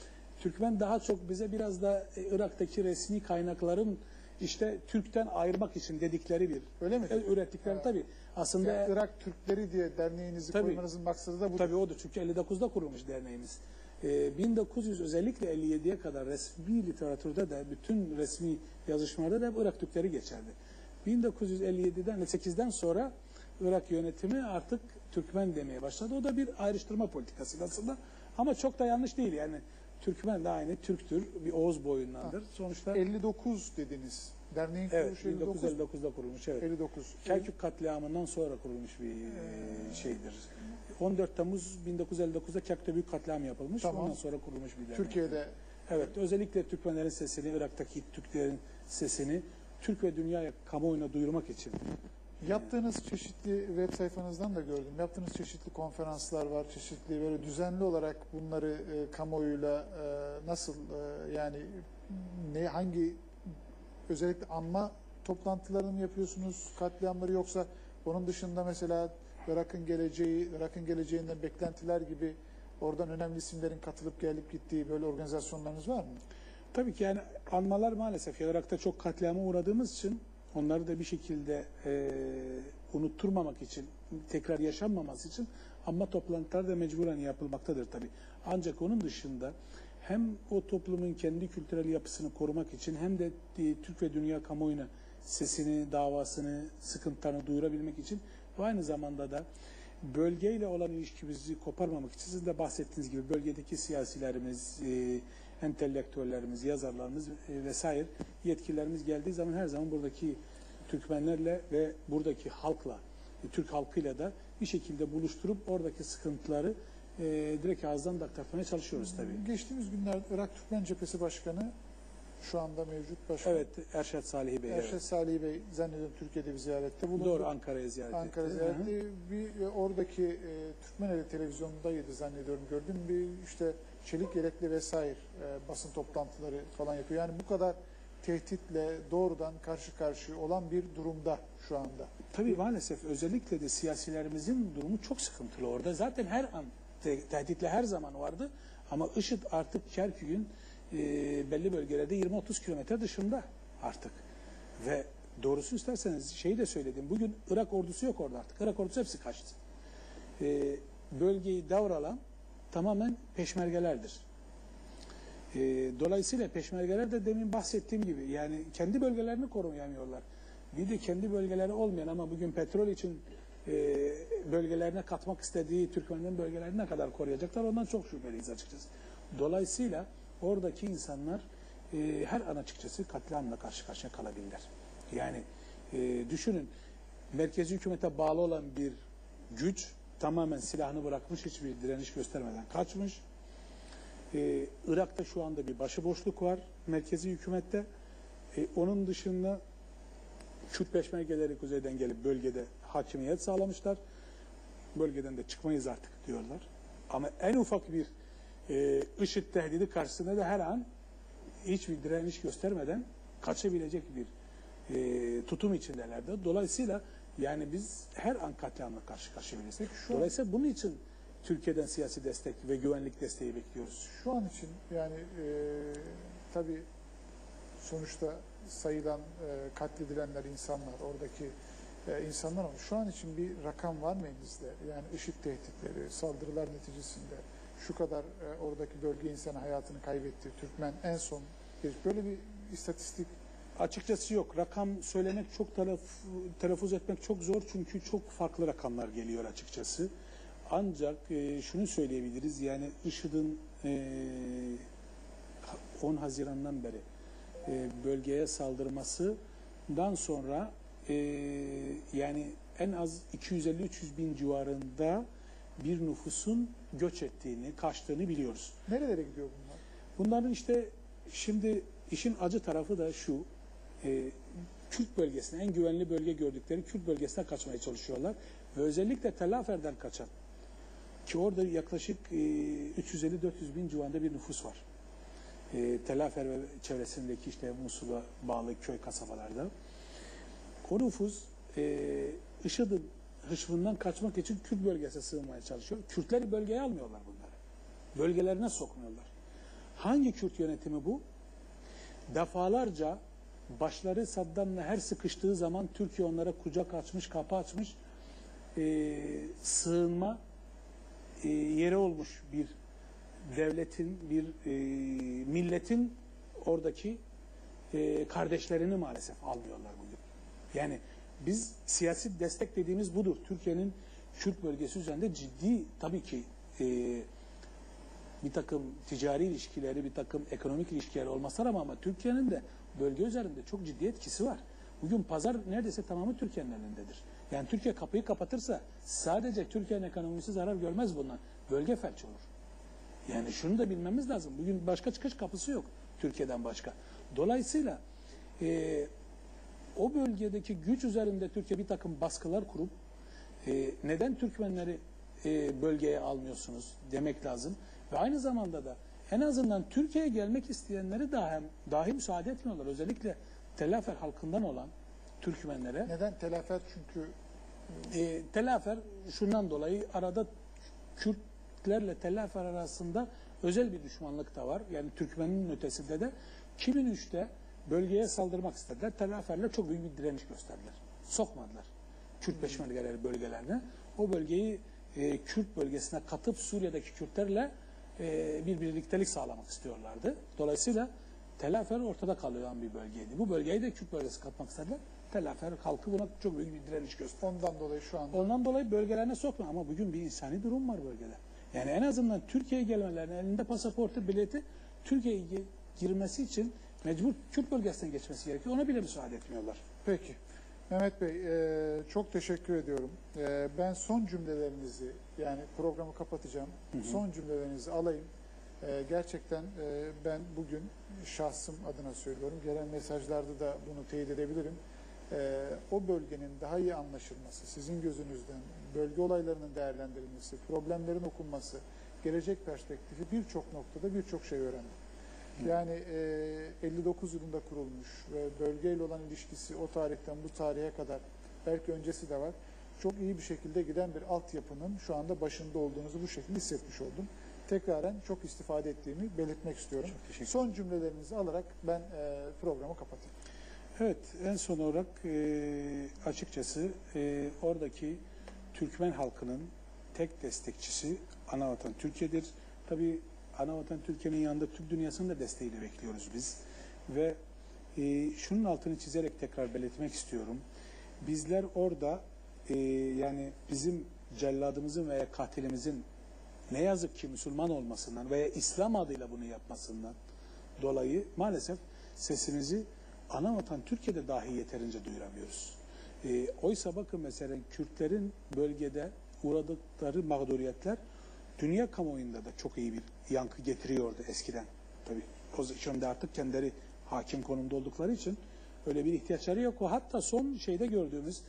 Türkmen daha çok bize biraz da e, Irak'taki resmi kaynakların işte Türk'ten ayırmak için dedikleri bir. Öyle mi? Ürettikleri evet. Tabii. Aslında yani Irak Türkleri diye derneğinizi tabii, kurmanızın maksadı da bu. Tabii odur. Çünkü elli dokuz'da kurulmuş derneğimiz. Ee, bin dokuz yüz özellikle elli yedi'ye kadar resmi literatürde de bütün resmi yazışmalarda da hep Irak Türkleri geçerdi. bin dokuz yüz elli yediden sekizden sonra Irak yönetimi artık Türkmen demeye başladı. O da bir ayrıştırma politikası aslında. Ama çok da yanlış değil yani. Türkmen de aynı Türktür. Bir Oğuz boyundandır. Ha. Sonuçta elli dokuz dediniz. Derneğin kuruluşu evet, bin dokuz yüz elli dokuzda kurulmuş. Evet. elli dokuz. Kerkük katliamından sonra kurulmuş bir ee... şeydir. on dört Temmuz bin dokuz yüz elli dokuzda Kerkük'te büyük katliam yapılmış. Tamam. Ondan sonra kurulmuş bir dernek. Türkiye'de evet, özellikle Türkmenlerin sesini, Irak'taki Türklerin sesini Türk ve dünya kamuoyuna duyurmak için. Yaptığınız çeşitli web sayfanızdan da gördüm. Yaptığınız çeşitli konferanslar var, çeşitli böyle düzenli olarak bunları e, kamuoyuyla e, nasıl e, yani ne hangi özellikle anma toplantılarını mı yapıyorsunuz, katliamları yoksa onun dışında mesela Irak'ın geleceği, Irak'ın geleceğinden beklentiler gibi oradan önemli isimlerin katılıp gelip gittiği böyle organizasyonlarınız var mı? Tabii ki yani anmalar maalesef ya Irak'ta çok katliama uğradığımız için onları da bir şekilde e, unutturmamak için, tekrar yaşanmaması için anma toplantıları da mecburen yapılmaktadır tabii. Ancak onun dışında hem o toplumun kendi kültürel yapısını korumak için hem de e, Türk ve dünya kamuoyuna sesini, davasını, sıkıntılarını duyurabilmek için ve aynı zamanda da bölgeyle olan ilişkimizi koparmamak için sizin de bahsettiğiniz gibi bölgedeki siyasilerimiz, e, entelektüellerimiz, yazarlarımız e, vesaire yetkililerimiz geldiği zaman her zaman buradaki Türkmenlerle ve buradaki halkla, e, Türk halkıyla da bir şekilde buluşturup oradaki sıkıntıları e, direkt ağızdan aktarmaya çalışıyoruz tabii. Geçtiğimiz günlerde Irak Türkmen Cephesi Başkanı, şu anda mevcut başkan. Evet, Erşad Salih Bey. Erşad evet. Salih Bey zannediyorum Türkiye'de bir ziyarette bulundu. Doğru, Ankara'ya ziyaret etti. Ankara ziyareti bir oradaki e, Türkmeneli televizyonundaydı zannediyorum gördüm. Bir işte çelik yelekli vesaire e, basın toplantıları falan yapıyor. Yani bu kadar tehditle doğrudan karşı karşıya olan bir durumda şu anda. Tabii maalesef özellikle de siyasilerimizin durumu çok sıkıntılı orada. Zaten her an te tehditle her zaman vardı ama IŞİD artık Kerkük'ün E, belli bölgelerde yirmi otuz kilometre dışında artık ve doğrusu isterseniz şeyi de söyledim, bugün Irak ordusu yok orada artık, Irak ordusu hepsi kaçtı. E, bölgeyi devralan tamamen peşmergelerdir. E, dolayısıyla peşmergeler de demin bahsettiğim gibi yani kendi bölgelerini koruyamıyorlar, bir de kendi bölgeleri olmayan ama bugün petrol için e, bölgelerine katmak istediği Türkmenlerin bölgelerini ne kadar koruyacaklar ondan çok şüpheliyiz açıkçası. Dolayısıyla oradaki insanlar e, her an açıkçası katliamla karşı karşıya kalabilirler. Yani e, düşünün, merkezi hükümete bağlı olan bir güç tamamen silahını bırakmış, hiçbir direniş göstermeden kaçmış. E, Irak'ta şu anda bir başıboşluk var merkezi hükümette. E, onun dışında Kürt peşmergeleri kuzeyden gelip bölgede hakimiyet sağlamışlar. Bölgeden de çıkmayız artık diyorlar. Ama en ufak bir Ee, IŞİD tehdidi karşısında da her an hiçbir direniş göstermeden kaçabilecek bir e, tutum içindelerdi. Dolayısıyla yani biz her an katliamla karşı karşıyayız. Dolayısıyla an... bunun için Türkiye'den siyasi destek ve güvenlik desteği bekliyoruz. Şu an için yani e, tabii sonuçta sayılan e, katledilenler insanlar, oradaki e, insanlar ama şu an için bir rakam var mı elinizde? Yani IŞİD tehditleri, saldırılar neticesinde şu kadar e, oradaki bölge insanı hayatını kaybetti. Türkmen en son böyle bir istatistik açıkçası yok. Rakam söylemek çok taraf, telaffuz etmek çok zor çünkü çok farklı rakamlar geliyor açıkçası. Ancak e, şunu söyleyebiliriz yani IŞİD'in e, on Haziran'dan beri e, bölgeye saldırmasından sonra e, yani en az iki yüz elli üç yüz bin civarında bir nüfusun göç ettiğini, kaçtığını biliyoruz. Nerelere gidiyor bunlar? Bunların işte şimdi işin acı tarafı da şu, e, Kürt bölgesine, en güvenli bölge gördükleri Kürt bölgesine kaçmaya çalışıyorlar. Ve özellikle Tel Afer'den kaçan, ki orada yaklaşık e, üç yüz elli dört yüz bin civarında bir nüfus var. E, Tel Afer ve çevresindeki işte Musul'a bağlı köy kasabalarda. O nüfus e, IŞİD'in hışvından kaçmak için Kürt bölgesine sığınmaya çalışıyor. Kürtleri bölgeye almıyorlar bunları. Bölgelerine sokmuyorlar. Hangi Kürt yönetimi bu? Defalarca başları Saddam'la her sıkıştığı zaman Türkiye onlara kucak açmış, kapı açmış, e, sığınma e, yeri olmuş bir devletin, bir e, milletin oradaki e, kardeşlerini maalesef almıyorlar bugün. Yani biz siyasi destek dediğimiz budur. Türkiye'nin Kürt bölgesi üzerinde ciddi tabii ki e, bir takım ticari ilişkileri, bir takım ekonomik ilişkileri olmasına rağmen ama Türkiye'nin de bölge üzerinde çok ciddi etkisi var. Bugün pazar neredeyse tamamı Türkiye'nin elindedir. Yani Türkiye kapıyı kapatırsa sadece Türkiye'nin ekonomisi zarar görmez bundan. Bölge felç olur. Yani şunu da bilmemiz lazım. Bugün başka çıkış kapısı yok Türkiye'den başka. Dolayısıyla e, o bölgedeki güç üzerinde Türkiye bir takım baskılar kurup e, neden Türkmenleri e, bölgeye almıyorsunuz demek lazım. Ve aynı zamanda da en azından Türkiye'ye gelmek isteyenleri dahi, dahi müsaade etmiyorlar. Özellikle Tel Afer halkından olan Türkmenlere. Neden Tel Afer? Çünkü e, Tel Afer şundan dolayı arada Kürtlerle Tel Afer arasında özel bir düşmanlık da var. Yani Türkmen'in ötesinde de iki bin üçte bölgeye saldırmak istediler. Tel Afer'le çok büyük bir direniş gösterdiler. Sokmadılar Kürt peşmergeleri bölgelerine. O bölgeyi e, Kürt bölgesine katıp Suriye'deki Kürtlerle e, bir birliktelik sağlamak istiyorlardı. Dolayısıyla Tel Afer ortada kalan bir bölgeydi. Bu bölgeyi de Kürt bölgesi katmak istediler. Tel Afer halkı buna çok büyük bir direniş gösterdi. Ondan dolayı şu anda. Ondan dolayı bölgelerine sokma ama bugün bir insani durum var bölgede. Yani en azından Türkiye'ye gelmelerine elinde pasaportu, bileti Türkiye'ye girmesi için mecbur Kürt bölgesine geçmesi gerekiyor. Ona bile müsaade etmiyorlar. Peki. Mehmet Bey e, çok teşekkür ediyorum. E, ben son cümlelerinizi yani programı kapatacağım. Hı hı. Son cümlelerinizi alayım. Ee, gerçekten e, ben bugün şahsım adına söylüyorum. Gelen mesajlarda da bunu teyit edebilirim. E, o bölgenin daha iyi anlaşılması, sizin gözünüzden bölge olaylarının değerlendirilmesi, problemlerin okunması, gelecek perspektifi birçok noktada birçok şey öğrendim. Yani e, elli dokuz yılında kurulmuş ve bölgeyle olan ilişkisi o tarihten bu tarihe kadar, belki öncesi de var, çok iyi bir şekilde giden bir altyapının şu anda başında olduğunuzu bu şekilde hissetmiş oldum. Tekraren çok istifade ettiğimi belirtmek istiyorum. Son cümlelerinizi alarak ben e, programı kapatayım. Evet, en son olarak e, açıkçası e, oradaki Türkmen halkının tek destekçisi Anavatan Türkiye'dir. Tabii Anavatan Türkiye'nin yanında Türk dünyasının da desteğiyle bekliyoruz biz. Ve e, şunun altını çizerek tekrar belirtmek istiyorum. Bizler orada e, yani bizim celladımızın veya katilimizin ne yazık ki Müslüman olmasından veya İslam adıyla bunu yapmasından dolayı maalesef sesimizi Anavatan Türkiye'de dahi yeterince duyuramıyoruz. E, oysa bakın mesela Kürtlerin bölgede uğradıkları mağduriyetler dünya kamuoyunda da çok iyi bir yankı getiriyordu eskiden. Tabii o şimdi artık kendileri hakim konumda oldukları için öyle bir ihtiyaçları yok. O hatta son şeyde gördüğümüz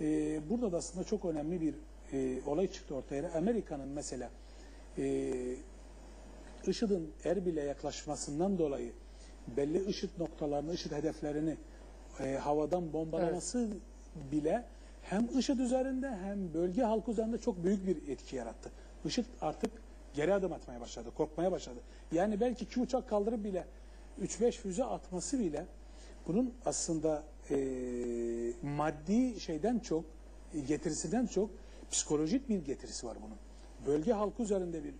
e, burada da aslında çok önemli bir e, olay çıktı ortaya. Amerika'nın mesela Ee, IŞİD'in Erbil'e yaklaşmasından dolayı belli IŞİD noktalarını, IŞİD hedeflerini e, havadan bombalaması evet. bile hem IŞİD üzerinde hem bölge halkı üzerinde çok büyük bir etki yarattı. IŞİD artık geri adım atmaya başladı, korkmaya başladı. Yani belki iki uçak kaldırıp bile üç beş füze atması bile bunun aslında e, maddi şeyden çok, getirisinden çok psikolojik bir getirisi var bunun. Bölge halkı üzerinde bir,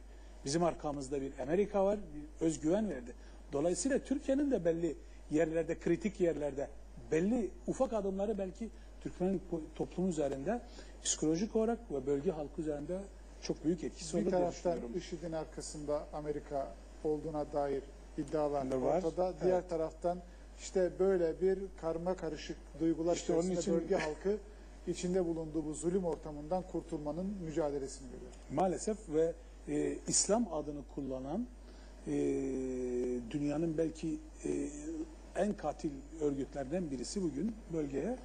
bizim arkamızda bir Amerika var, bir özgüven verdi. Dolayısıyla Türkiye'nin de belli yerlerde, kritik yerlerde, belli ufak adımları belki Türkmen toplumu üzerinde psikolojik olarak ve bölge halkı üzerinde çok büyük etkisi oldu. Bir taraftan IŞİD'in arkasında Amerika olduğuna dair iddialar var. Ortada. Diğer evet. taraftan işte böyle bir karma karışık duygular işte içerisinde için... bölge halkı içinde bulunduğu bu zulüm ortamından kurtulmanın mücadelesini görüyor. Maalesef ve e, İslam adını kullanan e, dünyanın belki e, en katil örgütlerden birisi bugün bölgeye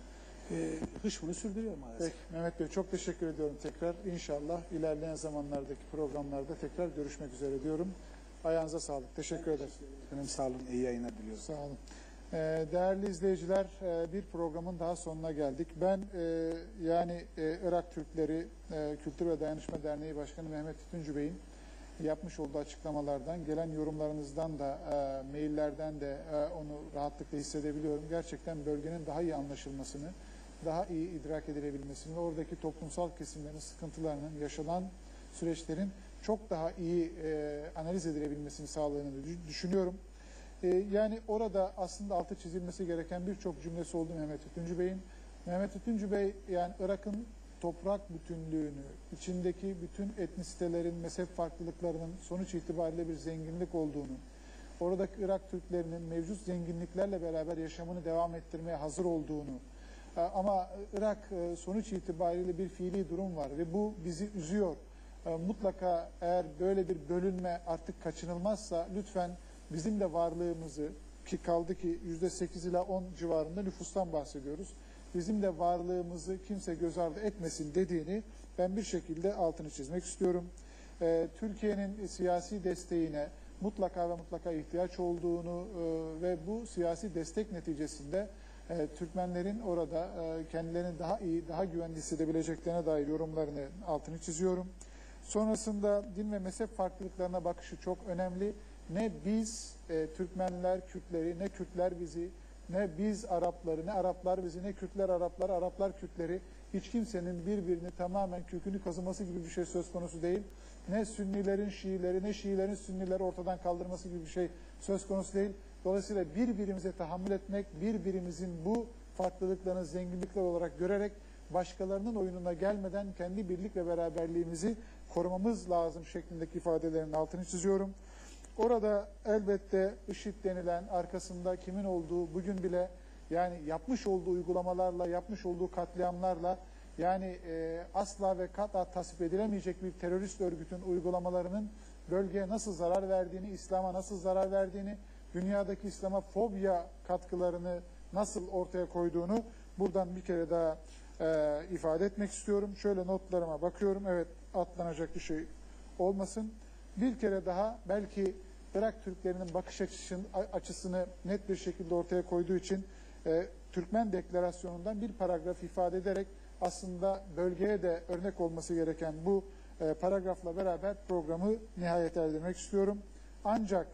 e, hışmını sürdürüyor maalesef. Peki, Mehmet Bey çok teşekkür ediyorum tekrar. İnşallah ilerleyen zamanlardaki programlarda tekrar görüşmek üzere diyorum. Ayağınıza sağlık. Teşekkür ederim. Benim sağ olun. İyi yayınlar diliyorum. Sağ olun. Değerli izleyiciler, bir programın daha sonuna geldik. Ben yani Irak Türkleri Kültür ve Dayanışma Derneği Başkanı Mehmet Tütüncü Bey'in yapmış olduğu açıklamalardan, gelen yorumlarınızdan da, maillerden de onu rahatlıkla hissedebiliyorum. Gerçekten bölgenin daha iyi anlaşılmasını, daha iyi idrak edilebilmesini ve oradaki toplumsal kesimlerin sıkıntılarının, yaşanan süreçlerin çok daha iyi analiz edilebilmesini sağladığını düşünüyorum. Yani orada aslında altı çizilmesi gereken birçok cümlesi oldu Mehmet Tütüncü Bey'in. Mehmet Tütüncü Bey, yani Irak'ın toprak bütünlüğünü, içindeki bütün etnisitelerin, mezhep farklılıklarının sonuç itibariyle bir zenginlik olduğunu, oradaki Irak Türklerinin mevcut zenginliklerle beraber yaşamını devam ettirmeye hazır olduğunu, ama Irak sonuç itibariyle bir fiili durum var ve bu bizi üzüyor. Mutlaka eğer böyle bir bölünme artık kaçınılmazsa lütfen bizim de varlığımızı, ki kaldı ki yüzde sekiz ila on civarında nüfustan bahsediyoruz, bizim de varlığımızı kimse göz ardı etmesin dediğini ben bir şekilde altını çizmek istiyorum. Ee, Türkiye'nin siyasi desteğine mutlaka ve mutlaka ihtiyaç olduğunu e, ve bu siyasi destek neticesinde e, Türkmenlerin orada e, kendilerini daha iyi, daha güvenli hissedebileceklerine dair yorumlarını altını çiziyorum. Sonrasında din ve mezhep farklılıklarına bakışı çok önemli. Ne biz e, Türkmenler Kürtleri, ne Kürtler bizi, ne biz Arapları, ne Araplar bizi, ne Kürtler Arapları, Araplar Kürtleri, hiç kimsenin birbirini tamamen kökünü kazıması gibi bir şey söz konusu değil. Ne Sünnilerin Şiileri, ne Şiilerin Sünnileri ortadan kaldırması gibi bir şey söz konusu değil. Dolayısıyla birbirimize tahammül etmek, birbirimizin bu farklılıklarını zenginlikler olarak görerek başkalarının oyununa gelmeden kendi birlik ve beraberliğimizi korumamız lazım şeklindeki ifadelerin altını çiziyorum. Orada elbette IŞİD denilen, arkasında kimin olduğu bugün bile, yani yapmış olduğu uygulamalarla, yapmış olduğu katliamlarla, yani e, asla ve kata tasvip edilemeyecek bir terörist örgütün uygulamalarının bölgeye nasıl zarar verdiğini, İslam'a nasıl zarar verdiğini, dünyadaki İslam'a fobya katkılarını nasıl ortaya koyduğunu buradan bir kere daha e, ifade etmek istiyorum. Şöyle notlarıma bakıyorum, evet, atlanacak bir şey olmasın. Bir kere daha belki Irak Türklerinin bakış açısını, açısını net bir şekilde ortaya koyduğu için e, Türkmen Deklarasyonu'ndan bir paragraf ifade ederek aslında bölgeye de örnek olması gereken bu e, paragrafla beraber programı nihayet erdirmek istiyorum. Ancak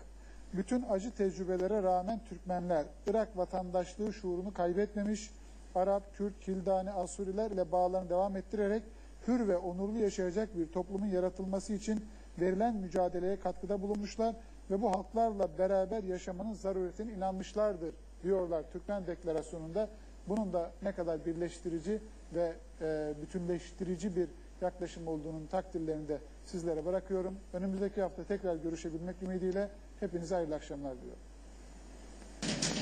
bütün acı tecrübelere rağmen Türkmenler Irak vatandaşlığı şuurunu kaybetmemiş, Arap, Kürt, Kildani, Asuriler ile bağlarını devam ettirerek hür ve onurlu yaşayacak bir toplumun yaratılması için verilen mücadeleye katkıda bulunmuşlar ve bu halklarla beraber yaşamanın zaruretine inanmışlardır diyorlar Türkmen Deklarasyonu'nda. Bunun da ne kadar birleştirici ve e, bütünleştirici bir yaklaşım olduğunun takdirlerini de sizlere bırakıyorum. Önümüzdeki hafta tekrar görüşebilmek ümidiyle hepinize hayırlı akşamlar diliyorum.